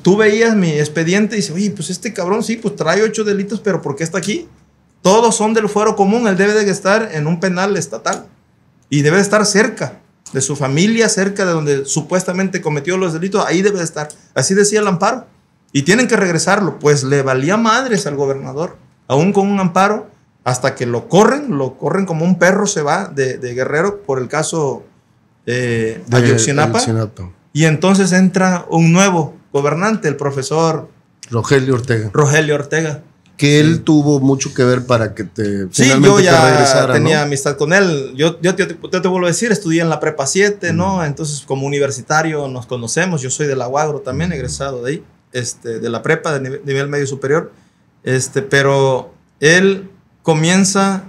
tú veías mi expediente y dices, oye, pues este cabrón sí, pues trae ocho delitos, pero ¿por qué está aquí? Todos son del fuero común, él debe de estar en un penal estatal y debe de estar cerca de su familia, cerca de donde supuestamente cometió los delitos, ahí debe de estar. Así decía el amparo. Y tienen que regresarlo. Pues le valía madres al gobernador, aún con un amparo, hasta que lo corren, lo corren como un perro se va de, de Guerrero por el caso eh, de Ayotzinapa. Y entonces entra un nuevo gobernante, el profesor Rogelio Ortega. Rogelio Ortega. Que él sí. tuvo mucho que ver para que te sí, finalmente yo ya te regresara, tenía ¿no? amistad con él. Yo, yo, te, yo te vuelvo a decir, estudié en la prepa siete, uh-huh. ¿no? Entonces como universitario nos conocemos. Yo soy de la UAGRO también, uh-huh. egresado de ahí, este, de la prepa, de nivel, nivel medio superior. Este, pero él comienza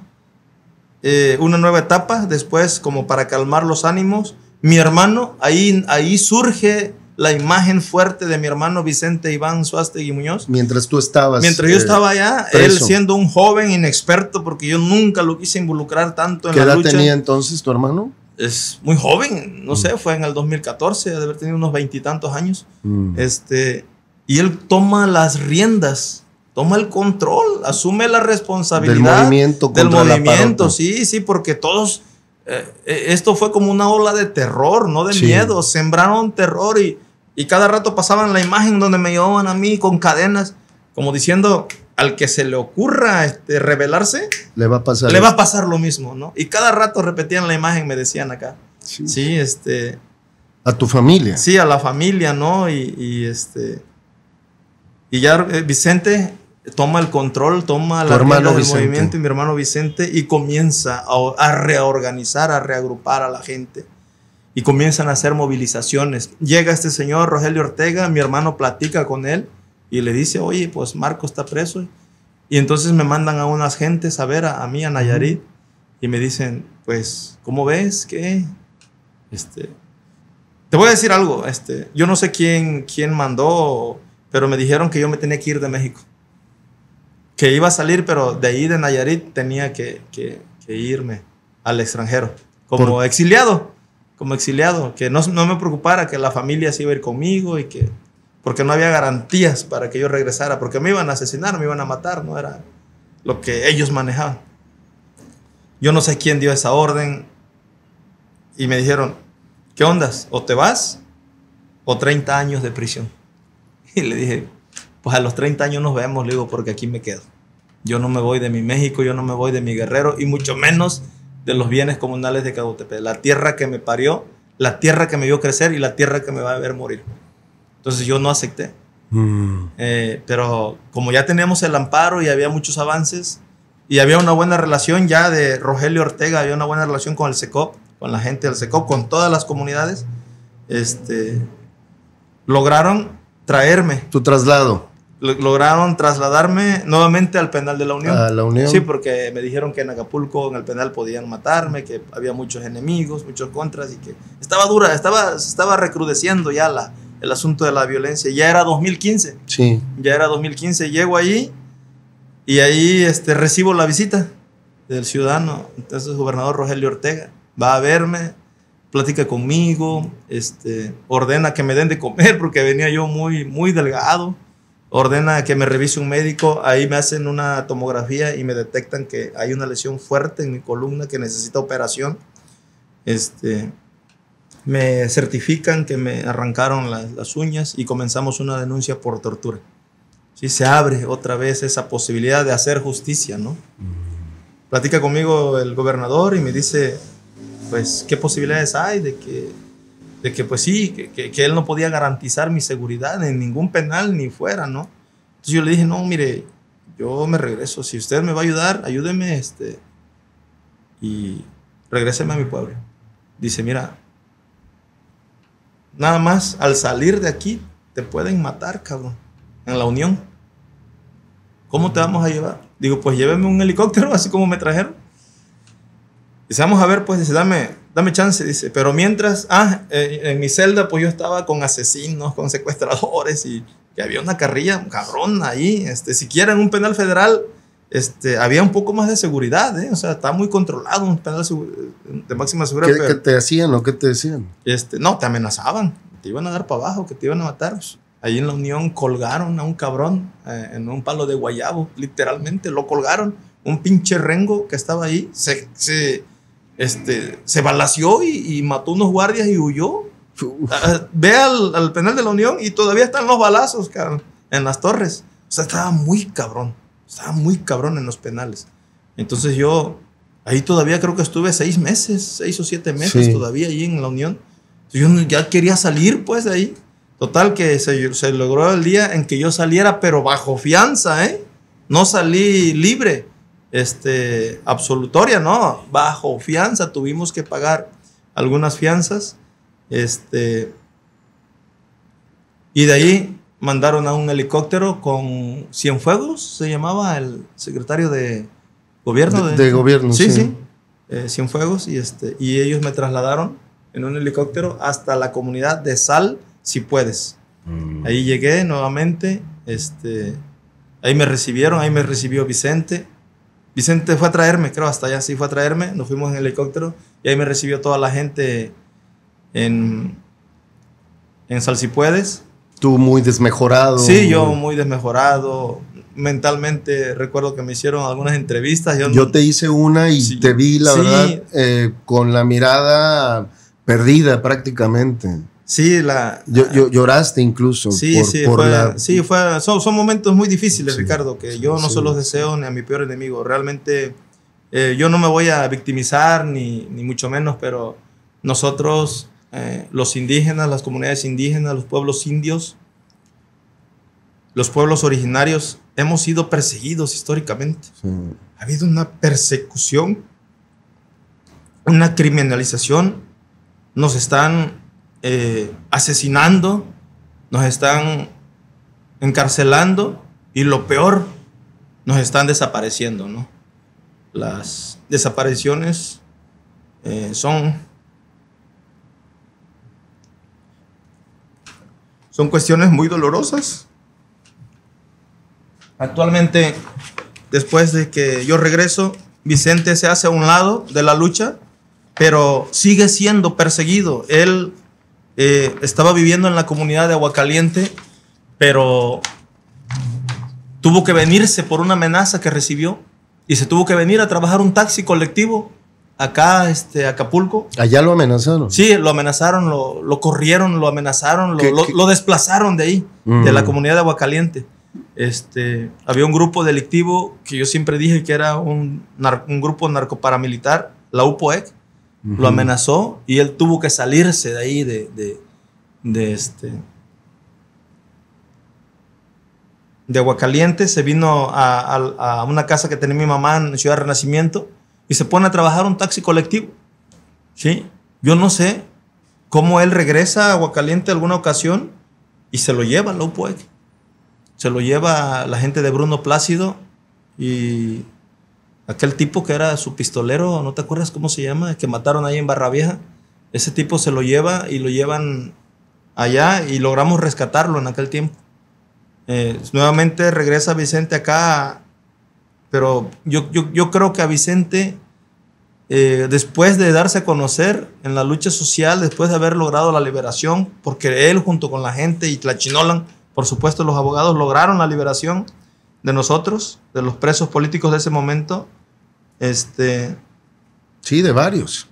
eh, una nueva etapa. Después, como para calmar los ánimos, mi hermano, ahí, ahí surge la imagen fuerte de mi hermano Vicente Iván Suástegui Muñoz. Mientras tú estabas... Mientras yo eh, estaba allá, preso. Él siendo un joven inexperto, porque yo nunca lo quise involucrar tanto en la lucha. ¿Qué edad tenía entonces tu hermano? Es muy joven, no mm. sé, fue en el dos mil catorce, de haber tenido unos veintitantos años. Mm. Este, y él toma las riendas, toma el control, asume la responsabilidad. Del movimiento contra la parota. Del movimiento, sí, sí, porque todos... Eh, esto fue como una ola de terror, no de sí. miedo. Sembraron terror y, y cada rato pasaban la imagen donde me llevaban a mí con cadenas, como diciendo al que se le ocurra este, rebelarse, le va a pasar, le va a pasar lo mismo, ¿no? Y cada rato repetían la imagen, me decían acá. Sí, sí este. A tu familia. Sí, a la familia, ¿no? Y, y este. Y ya Vicente toma el control, toma la rienda del Vicente. movimiento, y mi hermano Vicente, y comienza a, a reorganizar, a reagrupar a la gente, y comienzan a hacer movilizaciones. Llega este señor Rogelio Ortega, mi hermano platica con él y le dice, oye, pues Marco está preso, y entonces me mandan a unas gentes a ver a, a mí, a Nayarit, y me dicen, pues, ¿cómo ves? ¿Qué? Este, te voy a decir algo, este, yo no sé quién, quién mandó, pero me dijeron que yo me tenía que ir de México, que iba a salir, pero de ahí de Nayarit tenía que, que, que irme al extranjero, como ¿Por? exiliado, como exiliado, que no, no me preocupara, que la familia se iba a ir conmigo, y que, porque no había garantías para que yo regresara, porque me iban a asesinar, me iban a matar, no era lo que ellos manejaban. Yo no sé quién dio esa orden, y me dijeron, ¿qué ondas? ¿O te vas? ¿O treinta años de prisión? Y le dije, pues a los treinta años nos vemos, le digo, porque aquí me quedo. Yo no me voy de mi México, yo no me voy de mi Guerrero, y mucho menos de los bienes comunales de Cacahuatepec, la tierra que me parió, la tierra que me vio crecer y la tierra que me va a ver morir. Entonces yo no acepté. Mm. Eh, pero como ya teníamos el amparo y había muchos avances, y había una buena relación ya de Rogelio Ortega, había una buena relación con el CECOP, con la gente del CECOP, con todas las comunidades, este, lograron traerme. Tu traslado. Lograron trasladarme nuevamente al penal de la Unión. ¿A la Unión? Sí, porque me dijeron que en Acapulco, en el penal, podían matarme, que había muchos enemigos, muchos contras, y que estaba dura, estaba, estaba recrudeciendo ya la, el asunto de la violencia. Ya era dos mil quince. Sí. Ya era dos mil quince. Llego allí y ahí este, recibo la visita del ciudadano. Entonces el gobernador Rogelio Ortega va a verme, platica conmigo, este, ordena que me den de comer porque venía yo muy, muy delgado. Ordena que me revise un médico, ahí me hacen una tomografía y me detectan que hay una lesión fuerte en mi columna que necesita operación. Este, me certifican que me arrancaron las, las uñas y comenzamos una denuncia por tortura. Sí, se abre otra vez esa posibilidad de hacer justicia, ¿no? Platica conmigo el gobernador y me dice, pues, ¿qué posibilidades hay de que... de que pues sí, que, que, que él no podía garantizar mi seguridad en ningún penal ni fuera, ¿no? Entonces yo le dije, no, mire, yo me regreso, si usted me va a ayudar, ayúdeme, este, y regréseme a mi pueblo. Dice, mira, nada más al salir de aquí te pueden matar, cabrón, en la Unión. ¿Cómo te vamos a llevar? Digo, pues lléveme un helicóptero, así como me trajeron. Dice, vamos a ver, pues, dice, dame... dame chance, dice, pero mientras, ah, eh, en mi celda, pues yo estaba con asesinos, con secuestradores, y que había una carrilla, un cabrón ahí, este, siquiera en un penal federal, este, había un poco más de seguridad, ¿eh? O sea, está muy controlado, un penal de máxima seguridad. ¿Qué, pero, ¿qué te hacían o qué te decían? Este, no, te amenazaban, te iban a dar para abajo, que te iban a matar. Ahí en la Unión colgaron a un cabrón eh, en un palo de guayabo, literalmente, lo colgaron. Un pinche rengo que estaba ahí se, se, este, se balació y, y mató unos guardias y huyó. A, ve al, al penal de la Unión y todavía están los balazos, cabrón, en las torres. O sea, estaba muy cabrón, estaba muy cabrón en los penales. Entonces yo ahí todavía creo que estuve seis meses, seis o siete meses sí. todavía ahí en la Unión. Yo ya quería salir pues de ahí. Total que se, se logró el día en que yo saliera, pero bajo fianza, ¿eh? No salí libre, este, absolutoria, no, bajo fianza. Tuvimos que pagar algunas fianzas, este, y de ahí mandaron a un helicóptero con Cienfuegos, se llamaba el secretario de gobierno. De, de, de gobierno, sí. Sí, sí, eh, Cienfuegos, y, este, y ellos me trasladaron en un helicóptero hasta la comunidad de Sal, Si Puedes. Mm. Ahí llegué nuevamente, este, ahí me recibieron, ahí me recibió Vicente. Vicente fue a traerme, creo, hasta allá, sí fue a traerme, nos fuimos en helicóptero y ahí me recibió toda la gente en, en Sal, Si Puedes. Tú muy desmejorado. Sí, yo muy desmejorado. Mentalmente recuerdo que me hicieron algunas entrevistas. Yo, yo te hice una y sí, te vi, la sí, verdad, eh, con la mirada perdida prácticamente. Sí, la... Yo, yo, lloraste incluso. Sí, por, sí, por fue, la... sí fue, son, son momentos muy difíciles, sí, Ricardo, que sí, yo no sí. se los deseo ni a mi peor enemigo. Realmente eh, yo no me voy a victimizar, ni, ni mucho menos, pero nosotros, eh, los indígenas, las comunidades indígenas, los pueblos indios, los pueblos originarios, hemos sido perseguidos históricamente. Sí. Ha habido una persecución, una criminalización, nos están... Eh, asesinando, nos están encarcelando y lo peor, nos están desapareciendo, ¿no? Las desapariciones eh, son son cuestiones muy dolorosas. Actualmente, después de que yo regreso, Vicente se hace a un lado de la lucha, pero sigue siendo perseguido. Él Eh, estaba viviendo en la comunidad de Aguacaliente, pero tuvo que venirse por una amenaza que recibió y se tuvo que venir a trabajar un taxi colectivo acá, este, Acapulco. ¿Allá lo amenazaron? Sí, lo amenazaron, lo, lo corrieron, lo amenazaron, lo, lo, lo desplazaron de ahí, mm. de la comunidad de Aguacaliente. Este, había un grupo delictivo que yo siempre dije que era un, un grupo narcoparamilitar, la U P O E C. Uh-huh. Lo amenazó y él tuvo que salirse de ahí, de, de, de este, de Aguacaliente. Se vino a, a, a una casa que tenía mi mamá en Ciudad Renacimiento y se pone a trabajar un taxi colectivo. ¿Sí? Yo no sé cómo él regresa a Aguacaliente alguna ocasión y se lo lleva a la U P O E C. Se lo lleva la gente de Bruno Plácido y... Aquel tipo que era su pistolero, ¿no te acuerdas cómo se llama? Que mataron ahí en Barra Vieja. Ese tipo se lo lleva y lo llevan allá y logramos rescatarlo en aquel tiempo. Eh, nuevamente regresa Vicente acá, pero yo, yo, yo creo que a Vicente, eh, después de darse a conocer en la lucha social, después de haber logrado la liberación, porque él junto con la gente y Tlachinolan, por supuesto los abogados, lograron la liberación de nosotros, de los presos políticos de ese momento. Este, sí, de varios.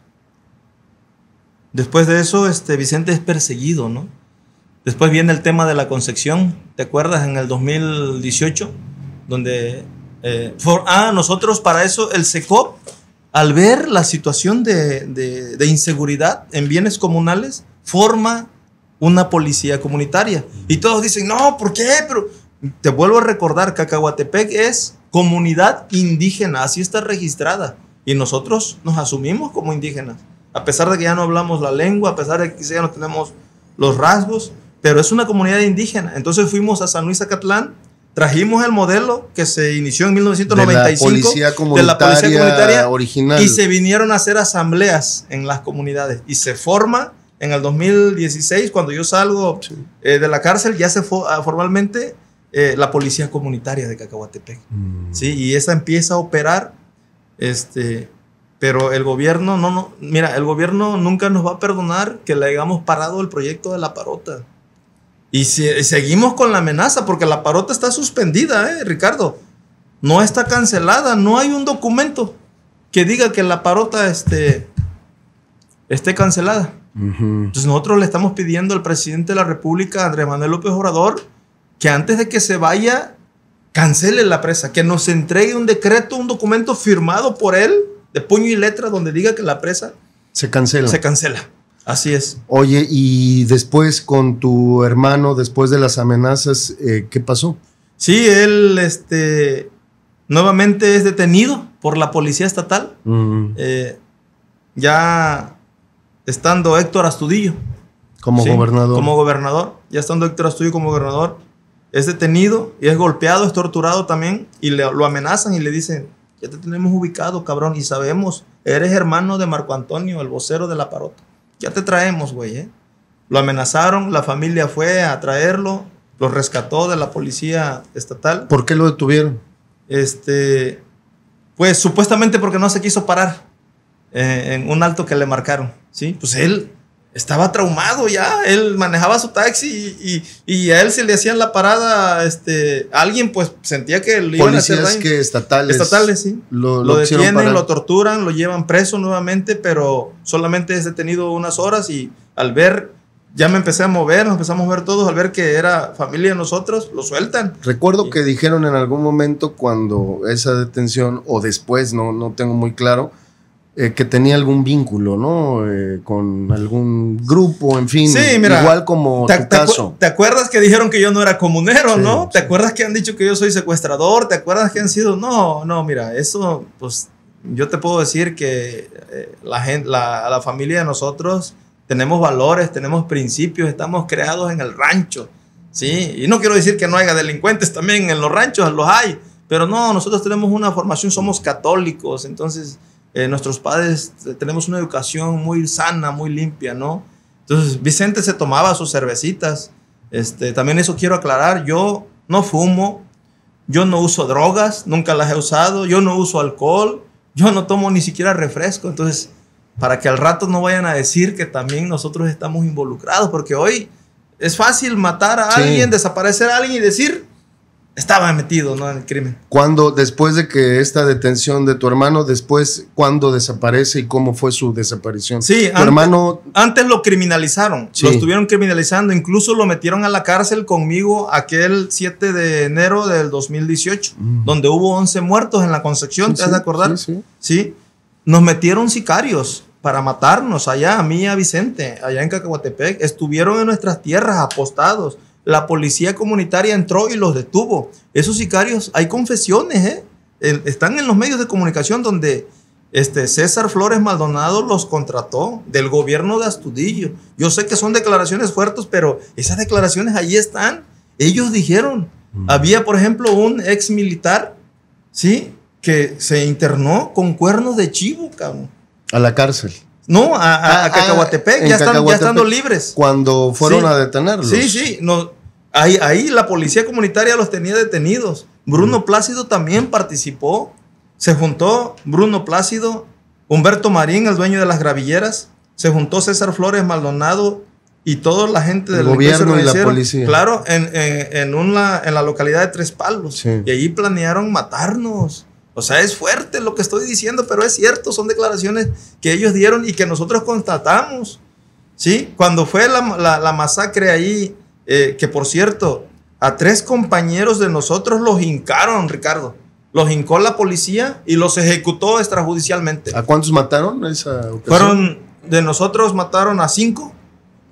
Después de eso, este, Vicente es perseguido, ¿no? Después viene el tema de la Concepción, ¿te acuerdas? En el dos mil dieciocho, donde... Eh, for, ah, nosotros para eso, el CECOP, al ver la situación de, de, de inseguridad en bienes comunales, forma una policía comunitaria. Y todos dicen, no, ¿por qué? Pero... Te vuelvo a recordar, Cacahuatepec es comunidad indígena, así está registrada. Y nosotros nos asumimos como indígenas, a pesar de que ya no hablamos la lengua, a pesar de que ya no tenemos los rasgos, pero es una comunidad indígena. Entonces fuimos a San Luis Acatlán, trajimos el modelo que se inició en mil novecientos noventa y cinco de la policía comunitaria, de la policía comunitaria original, y se vinieron a hacer asambleas en las comunidades y se forma. En el dos mil dieciséis, cuando yo salgo sí. eh, de la cárcel, ya se fue formalmente Eh, la policía comunitaria de Cacahuatepec. Mm. ¿Sí? Y esa empieza a operar, este, pero el gobierno no, no, mira, el gobierno nunca nos va a perdonar que le hayamos parado el proyecto de La Parota. Y si, seguimos con la amenaza, porque la Parota está suspendida, eh, Ricardo. No está cancelada, no hay un documento que diga que la Parota esté, esté cancelada. Uh-huh. Entonces nosotros le estamos pidiendo al presidente de la República, Andrés Manuel López Obrador, que antes de que se vaya, cancele la presa, que nos entregue un decreto, un documento firmado por él, de puño y letra, donde diga que la presa se cancela. Se cancela. Así es. Oye, y después con tu hermano, después de las amenazas, eh, ¿qué pasó? Sí, él este, nuevamente es detenido por la policía estatal. Uh-huh. eh, ya estando Héctor Astudillo. Como ¿sí? gobernador. Como gobernador. Ya estando Héctor Astudillo como gobernador, es detenido y es golpeado, es torturado también. Y le, lo amenazan y le dicen: ya te tenemos ubicado, cabrón, y sabemos, eres hermano de Marco Antonio, el vocero de la Parota. Ya te traemos, güey, ¿eh? Lo amenazaron, la familia fue a traerlo, lo rescató de la policía estatal. ¿Por qué lo detuvieron? Este, pues supuestamente porque no se quiso parar eh, en un alto que le marcaron, ¿sí? Pues él estaba traumado ya, él manejaba su taxi y, y, y a él se le hacían la parada, este, alguien pues sentía que le iban a hacer daño. Policías que estatales. Estatales, sí. Lo, lo, lo detienen, lo torturan, lo llevan preso nuevamente, pero solamente es detenido unas horas y al ver, ya me empecé a mover, nos empezamos a mover todos, al ver que era familia de nosotros, lo sueltan. Recuerdo y, que dijeron en algún momento cuando esa detención o después, no, no tengo muy claro, Eh, que tenía algún vínculo, ¿no? Eh, con algún grupo, en fin. Sí, mira, igual como te, tu te caso. Acu ¿Te acuerdas que dijeron que yo no era comunero, sí, no? Sí. ¿Te acuerdas que han dicho que yo soy secuestrador? ¿Te acuerdas que han sido? No, no, mira, eso, pues, yo te puedo decir que eh, la, gente, la, la familia de nosotros tenemos valores, tenemos principios, estamos creados en el rancho, ¿sí? Y no quiero decir que no haya delincuentes también en los ranchos, los hay, pero no, nosotros tenemos una formación, somos católicos, entonces... Eh, nuestros padres tenemos una educación muy sana, muy limpia, ¿no? Entonces Vicente se tomaba sus cervecitas, este, también eso quiero aclarar, yo no fumo, yo no uso drogas, nunca las he usado, yo no uso alcohol, yo no tomo ni siquiera refresco, entonces para que al rato no vayan a decir que también nosotros estamos involucrados, porque hoy es fácil matar a sí. alguien, desaparecer a alguien y decir... Estaba metido, ¿no?, en el crimen. ¿Cuándo, después de que esta detención de tu hermano, después, cuándo desaparece y cómo fue su desaparición? Sí, tu antes, hermano... antes lo criminalizaron, sí. lo estuvieron criminalizando, incluso lo metieron a la cárcel conmigo aquel siete de enero del dos mil dieciocho, mm. donde hubo once muertos en la Concepción, sí, ¿te has sí, de acordar? Sí, sí. sí, nos metieron sicarios para matarnos allá, a mí y a Vicente, allá en Cacahuatepec, estuvieron en nuestras tierras apostados. La policía comunitaria entró y los detuvo. Esos sicarios, hay confesiones, ¿eh? Están en los medios de comunicación donde este César Flores Maldonado los contrató, del gobierno de Astudillo. Yo sé que son declaraciones fuertes, pero esas declaraciones ahí están. Ellos dijeron, mm. había por ejemplo un ex militar, ¿sí?, que se internó con cuernos de chivo, cabrón. A la cárcel. No, a, a, a Cacahuatepec, ah, ya, están, Cacahuatepec, ya estando libres. Cuando fueron sí. a detenerlos. Sí, sí, no, ahí, ahí la policía comunitaria los tenía detenidos. Bruno mm. Plácido también participó. Se juntó Bruno Plácido, Humberto Marín, el dueño de las gravilleras. Se juntó César Flores Maldonado y toda la gente del gobierno y la policía. Claro, en, en, en, una, en la localidad de Tres Palos. Sí. Y ahí planearon matarnos. O sea, es fuerte lo que estoy diciendo, pero es cierto, son declaraciones que ellos dieron y que nosotros constatamos, ¿sí? Cuando fue la, la, la masacre ahí, eh, que por cierto, a tres compañeros de nosotros los hincaron, Ricardo. Los hincó la policía y los ejecutó extrajudicialmente. ¿A cuántos mataron esa ocasión? Fueron, de nosotros mataron a cinco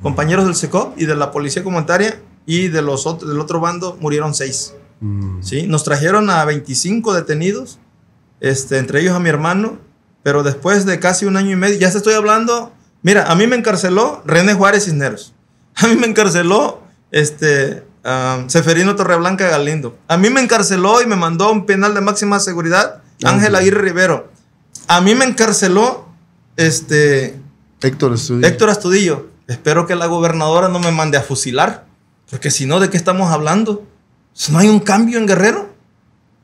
compañeros del CECOP y de la policía comunitaria, y de los otro, del otro bando murieron seis. Mm. ¿Sí? Nos trajeron a veinticinco detenidos. Este, entre ellos a mi hermano, pero después de casi un año y medio, ya te estoy hablando, mira, a mí me encarceló René Juárez Cisneros, a mí me encarceló este, um, Ceferino Torreblanca Galindo, a mí me encarceló y me mandó a un penal de máxima seguridad Ángel Aguirre Rivero, a mí me encarceló este, Héctor Astudillo. Héctor Astudillo, espero que la gobernadora no me mande a fusilar, porque si no, ¿de qué estamos hablando? ¿No hay un cambio en Guerrero?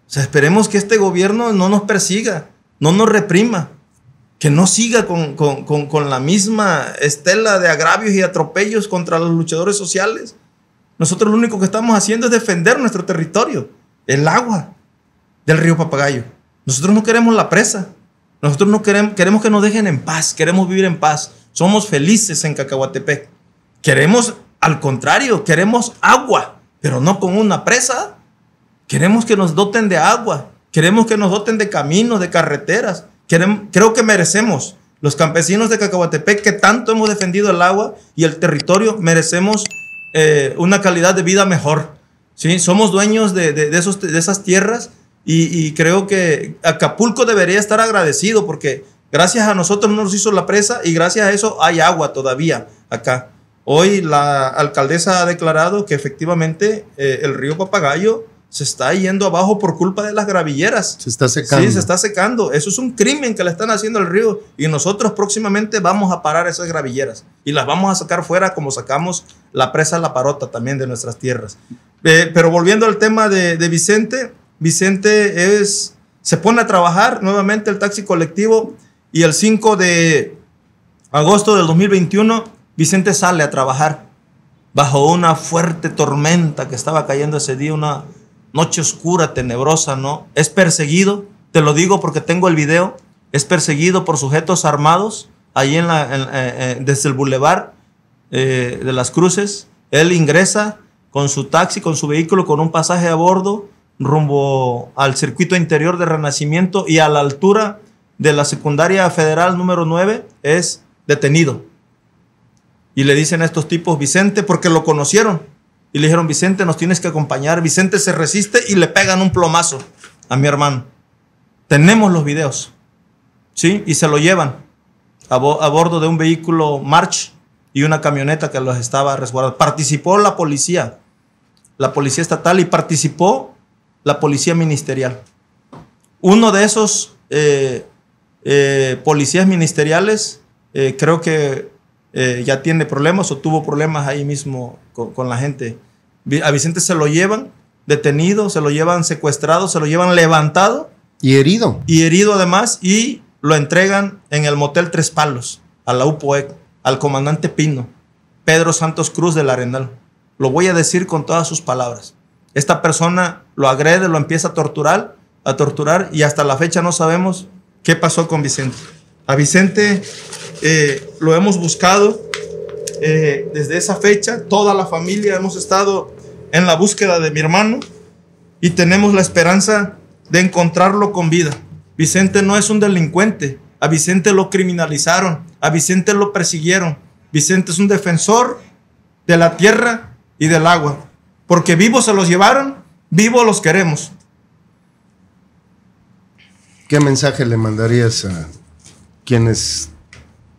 O sea, esperemos que este gobierno no nos persiga, no nos reprima, que no siga con, con, con, con la misma estela de agravios y atropellos contra los luchadores sociales. Nosotros lo único que estamos haciendo es defender nuestro territorio, el agua del río Papagayo. Nosotros no queremos la presa. Nosotros no queremos, queremos que nos dejen en paz. Queremos vivir en paz. Somos felices en Cacahuatepec. Queremos, al contrario, queremos agua, pero no con una presa. Queremos que nos doten de agua. Queremos que nos doten de caminos, de carreteras. Queremos, creo que merecemos, los campesinos de Cacahuatepec, que tanto hemos defendido el agua y el territorio, merecemos eh, una calidad de vida mejor, ¿sí? Somos dueños de, de, de, esos, de esas tierras. Y, y creo que Acapulco debería estar agradecido, porque gracias a nosotros nos hizo la presa y gracias a eso hay agua todavía acá. Hoy la alcaldesa ha declarado que efectivamente eh, el río Papagayo se está yendo abajo por culpa de las gravilleras. Se está secando. Sí, se está secando. Eso es un crimen que le están haciendo al río, y nosotros próximamente vamos a parar esas gravilleras y las vamos a sacar fuera, como sacamos la presa La Parota también de nuestras tierras. Eh, pero volviendo al tema de, de Vicente... Vicente es, se pone a trabajar nuevamente el taxi colectivo, y el cinco de agosto del dos mil veintiuno Vicente sale a trabajar bajo una fuerte tormenta que estaba cayendo ese día, una noche oscura, tenebrosa, ¿no? Es perseguido, te lo digo porque tengo el video, es perseguido por sujetos armados ahí en la, en, eh, eh, desde el bulevar eh, de las Cruces. Él ingresa con su taxi, con su vehículo, con un pasaje a bordo, rumbo al circuito interior de Renacimiento, y a la altura de la secundaria federal número nueve es detenido. Y le dicen a estos tipos, Vicente, porque lo conocieron, y le dijeron, Vicente, nos tienes que acompañar. Vicente se resiste y le pegan un plomazo a mi hermano. Tenemos los videos, ¿sí? Y se lo llevan a, bo a bordo de un vehículo March y una camioneta que los estaba resguardando. Participó la policía, la policía estatal, y participó la policía ministerial. Uno de esos eh, eh, policías ministeriales eh, creo que eh, ya tiene problemas o tuvo problemas ahí mismo con, con la gente. A Vicente se lo llevan detenido, se lo llevan secuestrado, se lo llevan levantado. Y herido. Y herido además, y lo entregan en el motel Tres Palos, a la U P O E C, al comandante Pino, Pedro Santos Cruz del Arenal. Lo voy a decir con todas sus palabras. Esta persona lo agrede, lo empieza a torturar, a torturar, y hasta la fecha no sabemos qué pasó con Vicente. A Vicente eh, lo hemos buscado eh, desde esa fecha. Toda la familia hemos estado en la búsqueda de mi hermano y tenemos la esperanza de encontrarlo con vida. Vicente no es un delincuente. A Vicente lo criminalizaron. A Vicente lo persiguieron. Vicente es un defensor de la tierra y del agua. Porque vivos se los llevaron, vivos los queremos. ¿Qué mensaje le mandarías a quienes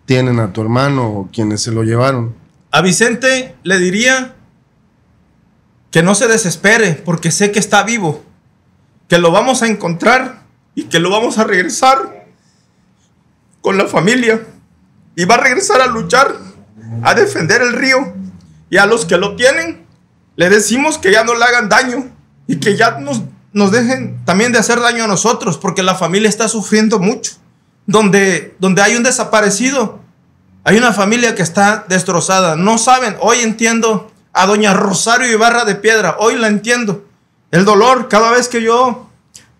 tienen a tu hermano o quienes se lo llevaron? A Vicente le diría que no se desespere, porque sé que está vivo, que lo vamos a encontrar y que lo vamos a regresar con la familia, y va a regresar a luchar, a defender el río, y a los que lo tienen le decimos que ya no le hagan daño y que ya nos, nos dejen también de hacer daño a nosotros, porque la familia está sufriendo mucho. Donde, donde hay un desaparecido, hay una familia que está destrozada. No saben, hoy entiendo a doña Rosario Ibarra de Piedra, hoy la entiendo. El dolor, cada vez que yo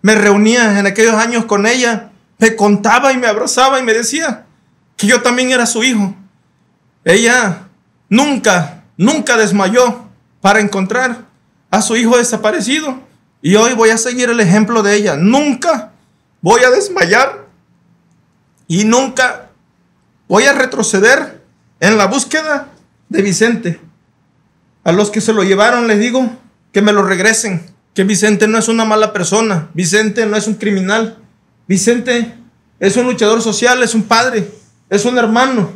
me reunía en aquellos años con ella, me contaba y me abrazaba y me decía que yo también era su hijo. Ella nunca, nunca desmayó para encontrar a su hijo desaparecido, y hoy voy a seguir el ejemplo de ella. Nunca voy a desmayar y nunca voy a retroceder en la búsqueda de Vicente. A los que se lo llevaron les digo que me lo regresen, que Vicente no es una mala persona, Vicente no es un criminal, Vicente es un luchador social, es un padre, es un hermano.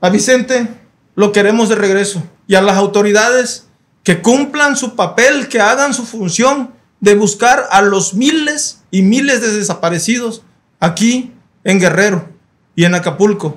A Vicente lo queremos de regreso. Y a las autoridades, que cumplan su papel, que hagan su función de buscar a los miles y miles de desaparecidos aquí en Guerrero y en Acapulco.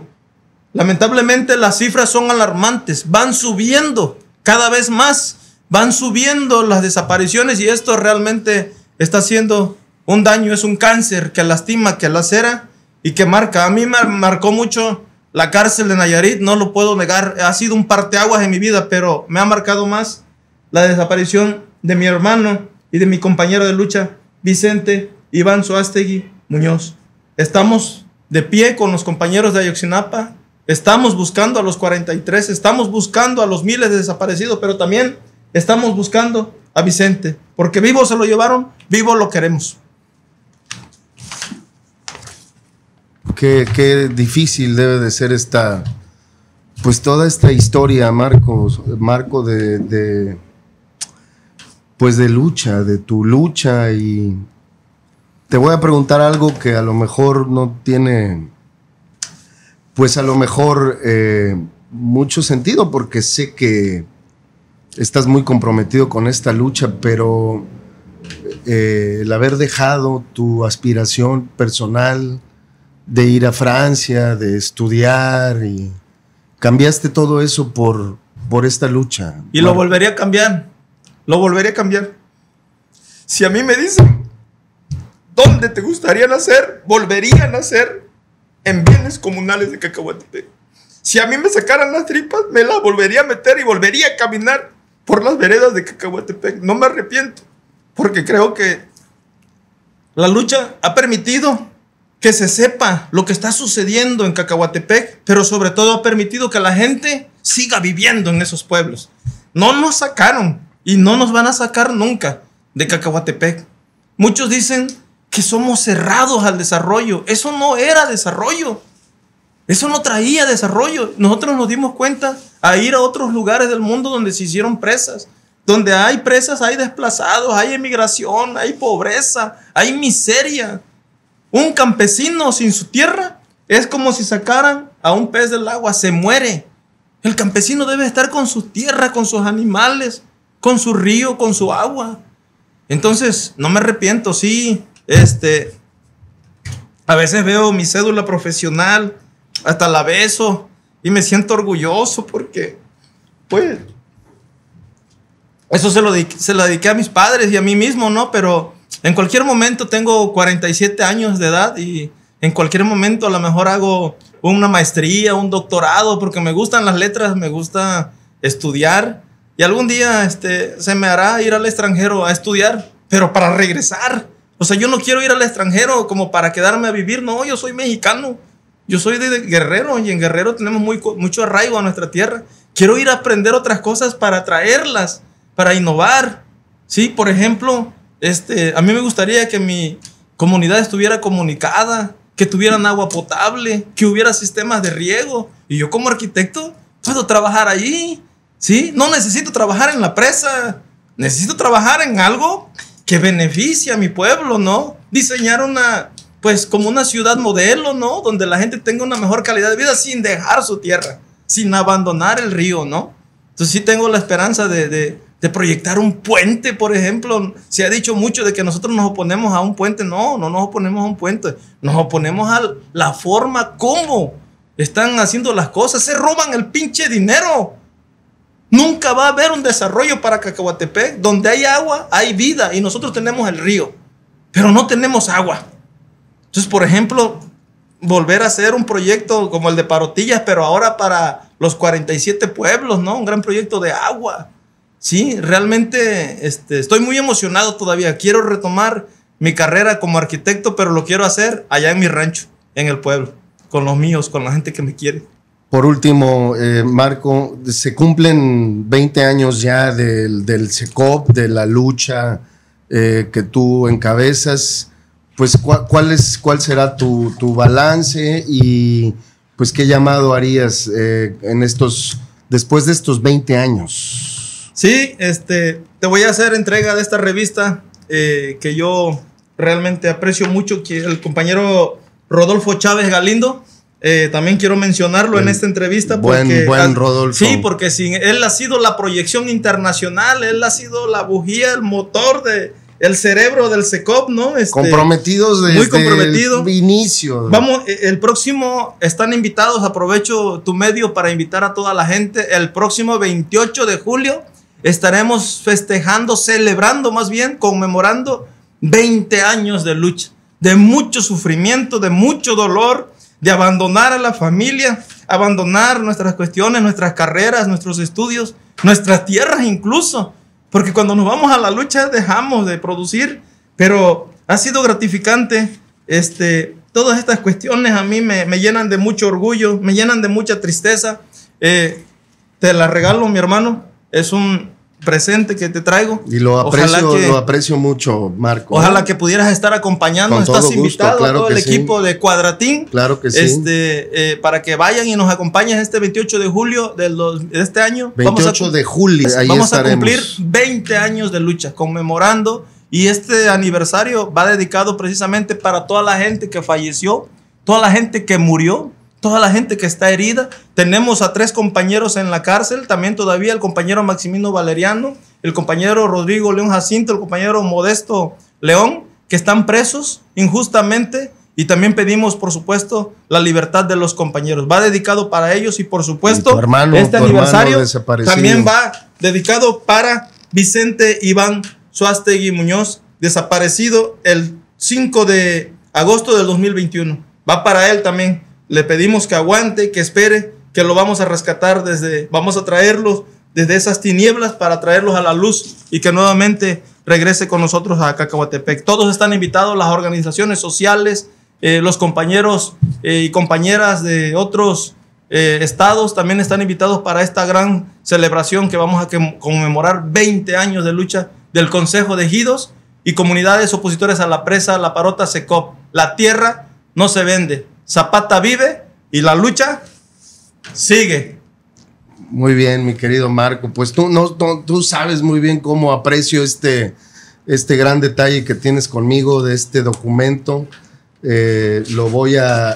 Lamentablemente las cifras son alarmantes, van subiendo cada vez más, van subiendo las desapariciones, y esto realmente está haciendo un daño, es un cáncer que lastima, que lacera y que marca. A mí me marcó mucho la cárcel de Nayarit, no lo puedo negar, ha sido un parteaguas en mi vida, pero me ha marcado más la desaparición de mi hermano y de mi compañero de lucha, Vicente Iván Suástegui Muñoz. Estamos de pie con los compañeros de Ayotzinapa, estamos buscando a los cuarenta y tres, estamos buscando a los miles de desaparecidos, pero también estamos buscando a Vicente, porque vivo se lo llevaron, vivo lo queremos. Qué, qué difícil debe de ser esta, pues toda esta historia, Marcos, Marco, de, de pues de lucha, de tu lucha. Y te voy a preguntar algo que a lo mejor no tiene, pues a lo mejor eh, mucho sentido, porque sé que estás muy comprometido con esta lucha, pero eh, el haber dejado tu aspiración personal de ir a Francia, de estudiar, y cambiaste todo eso por, por esta lucha. Y lo volvería a cambiar, lo volvería a cambiar. Si a mí me dicen, ¿dónde te gustaría nacer? Volvería a nacer en Bienes Comunales de Cacahuatepec. Si a mí me sacaran las tripas, me las volvería a meter y volvería a caminar por las veredas de Cacahuatepec. No me arrepiento, porque creo que la lucha ha permitido que se sepa lo que está sucediendo en Cacahuatepec, pero sobre todo ha permitido que la gente siga viviendo en esos pueblos. No nos sacaron y no nos van a sacar nunca de Cacahuatepec. Muchos dicen que somos cerrados al desarrollo. Eso no era desarrollo. Eso no traía desarrollo. Nosotros nos dimos cuenta a ir a otros lugares del mundo donde se hicieron presas. Donde hay presas, hay desplazados, hay emigración, hay pobreza, hay miseria. Un campesino sin su tierra es como si sacaran a un pez del agua, se muere. El campesino debe estar con su tierra, con sus animales, con su río, con su agua. Entonces, no me arrepiento, sí. Este, a veces veo mi cédula profesional, hasta la beso y me siento orgulloso porque, pues, eso se lo dediqué, se la dediqué a mis padres y a mí mismo, ¿no? Pero en cualquier momento tengo cuarenta y siete años de edad y en cualquier momento a lo mejor hago una maestría, un doctorado, porque me gustan las letras, me gusta estudiar. Y algún día este, se me hará ir al extranjero a estudiar, pero para regresar. O sea, yo no quiero ir al extranjero como para quedarme a vivir. No, yo soy mexicano. Yo soy de Guerrero y en Guerrero tenemos muy, mucho arraigo a nuestra tierra. Quiero ir a aprender otras cosas para traerlas, para innovar. Sí, por ejemplo, Este, a mí me gustaría que mi comunidad estuviera comunicada, que tuvieran agua potable, que hubiera sistemas de riego. Y yo como arquitecto puedo trabajar allí, ¿sí? No necesito trabajar en la presa, necesito trabajar en algo que beneficie a mi pueblo, ¿no? Diseñar una, pues como una ciudad modelo, ¿no? Donde la gente tenga una mejor calidad de vida sin dejar su tierra, sin abandonar el río, ¿no? Entonces sí tengo la esperanza de... de de proyectar un puente, por ejemplo. Se ha dicho mucho de que nosotros nos oponemos a un puente. No, no nos oponemos a un puente. Nos oponemos a la forma como están haciendo las cosas. Se roban el pinche dinero. Nunca va a haber un desarrollo para Cacahuatepec. Donde hay agua, hay vida. Y nosotros tenemos el río, pero no tenemos agua. Entonces, por ejemplo, volver a hacer un proyecto como el de Parotillas, pero ahora para los cuarenta y siete pueblos, ¿no? Un gran proyecto de agua. Sí, realmente este, estoy muy emocionado todavía. Quiero retomar mi carrera como arquitecto, pero lo quiero hacer allá en mi rancho, en el pueblo, con los míos, con la gente que me quiere. Por último, eh, Marco, se cumplen veinte años ya del, del C E C O P, de la lucha eh, que tú encabezas. Pues, ¿cuál, cuál, es, cuál será tu, tu balance y pues qué llamado harías eh, en estos, después de estos veinte años? Sí, este, te voy a hacer entrega de esta revista eh, que yo realmente aprecio mucho, que el compañero Rodolfo Chávez Galindo, eh, también quiero mencionarlo el en esta entrevista. Porque, buen, buen Rodolfo. Sí, porque sin él ha sido la proyección internacional, él ha sido la bujía, el motor, de, el cerebro del C E C O P, ¿no? Este, comprometidos desde muy comprometido. El inicio. Vamos, el próximo, están invitados, aprovecho tu medio para invitar a toda la gente, el próximo veintiocho de julio. Estaremos festejando, celebrando más bien, conmemorando veinte años de lucha, de mucho sufrimiento, de mucho dolor, de abandonar a la familia, abandonar nuestras cuestiones, nuestras carreras, nuestros estudios, nuestras tierras incluso, Porque cuando nos vamos a la lucha dejamos de producir, pero ha sido gratificante. Este, todas estas cuestiones a mí me, me llenan de mucho orgullo, me llenan de mucha tristeza. Eh, te la regalo, mi hermano. Es un presente que te traigo. Y lo aprecio, que, lo aprecio mucho, Marco. Ojalá que pudieras estar acompañándonos. Estás gusto, invitado claro a todo el sí. equipo de Cuadratín. Claro que sí. Este, eh, para que vayan y nos acompañen este veintiocho de julio de, los, de este año. veintiocho vamos a, de julio. Ahí vamos estaremos. a cumplir veinte años de lucha, conmemorando. Y este aniversario va dedicado precisamente para toda la gente que falleció, toda la gente que murió, toda la gente que está herida. Tenemos a tres compañeros en la cárcel, también todavía el compañero Maximino Valeriano, el compañero Rodrigo León Jacinto, el compañero Modesto León, que están presos injustamente, y también pedimos, por supuesto, la libertad de los compañeros. Va dedicado para ellos y, por supuesto, y tu hermano, este tu aniversario también va dedicado para Vicente Iván Suástegui Muñoz, desaparecido el cinco de agosto del dos mil veintiuno. Va para él también. Le pedimos que aguante, que espere, que lo vamos a rescatar desde, vamos a traerlos desde esas tinieblas para traerlos a la luz y que nuevamente regrese con nosotros a Cacahuatepec. Todos están invitados, las organizaciones sociales, eh, los compañeros eh, y compañeras de otros eh, estados también están invitados para esta gran celebración que vamos a que conmemorar veinte años de lucha del Consejo de Ejidos y comunidades opositores a la presa La Parota CECOP. La tierra no se vende. Zapata vive y la lucha sigue. Muy bien, mi querido Marco. Pues tú, no, tú, tú sabes muy bien cómo aprecio este, este gran detalle que tienes conmigo de este documento. Eh, lo voy a,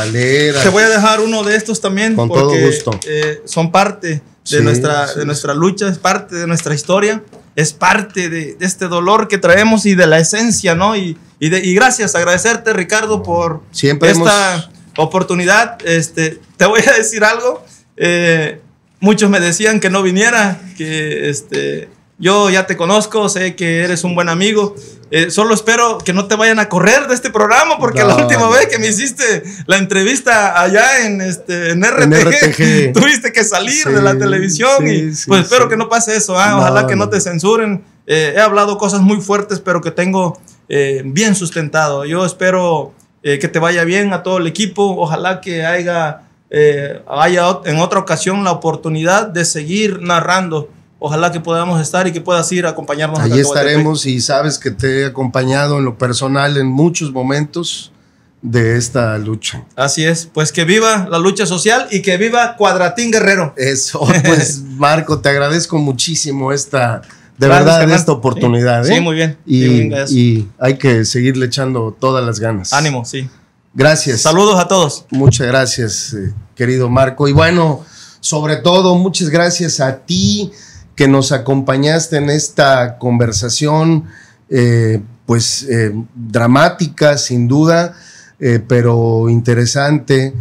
a leer. Te voy a dejar uno de estos también. Con porque, todo gusto. Eh, son parte de, sí, nuestra, sí. de nuestra lucha, es parte de nuestra historia. Es parte de, de este dolor que traemos y de la esencia, ¿no? Y, y, de, y gracias, agradecerte, Ricardo, por Siempre esta hemos... oportunidad. Este, te voy a decir algo. Eh, muchos me decían que no viniera, que este, yo ya te conozco, sé que eres un buen amigo. Eh, solo espero que no te vayan a correr de este programa, porque no. La última vez que me hiciste la entrevista allá en, este, en, R T G, en R T G tuviste que salir sí, de la televisión sí, y sí, pues sí. espero que no pase eso, ¿ah? no, ojalá que no te censuren. Eh, he hablado cosas muy fuertes, pero que tengo eh, bien sustentado. Yo espero eh, que te vaya bien a todo el equipo, ojalá que haya, eh, haya en otra ocasión la oportunidad de seguir narrando. Ojalá que podamos estar y que puedas ir a acompañarnos. Allí estaremos y sabes que te he acompañado en lo personal en muchos momentos de esta lucha. Así es, pues que viva la lucha social y que viva Cuadratín Guerrero. Eso, pues Marco, te agradezco muchísimo esta, de Gracias, verdad, Germán. esta oportunidad. Sí, ¿eh? sí muy bien. Y, sí, bien y hay que seguirle echando todas las ganas. Ánimo, sí. Gracias. Saludos a todos. Muchas gracias, eh, querido Marco. Y bueno, sobre todo, muchas gracias a ti, que nos acompañaste en esta conversación, eh, pues eh, dramática sin duda, eh, pero interesante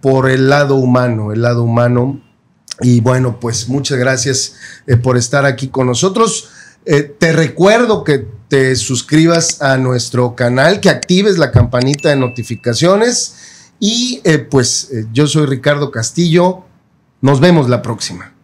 por el lado humano, el lado humano. Y bueno, pues muchas gracias eh, por estar aquí con nosotros. Eh, te recuerdo que te suscribas a nuestro canal, que actives la campanita de notificaciones y eh, pues eh, yo soy Ricardo Castillo. Nos vemos la próxima.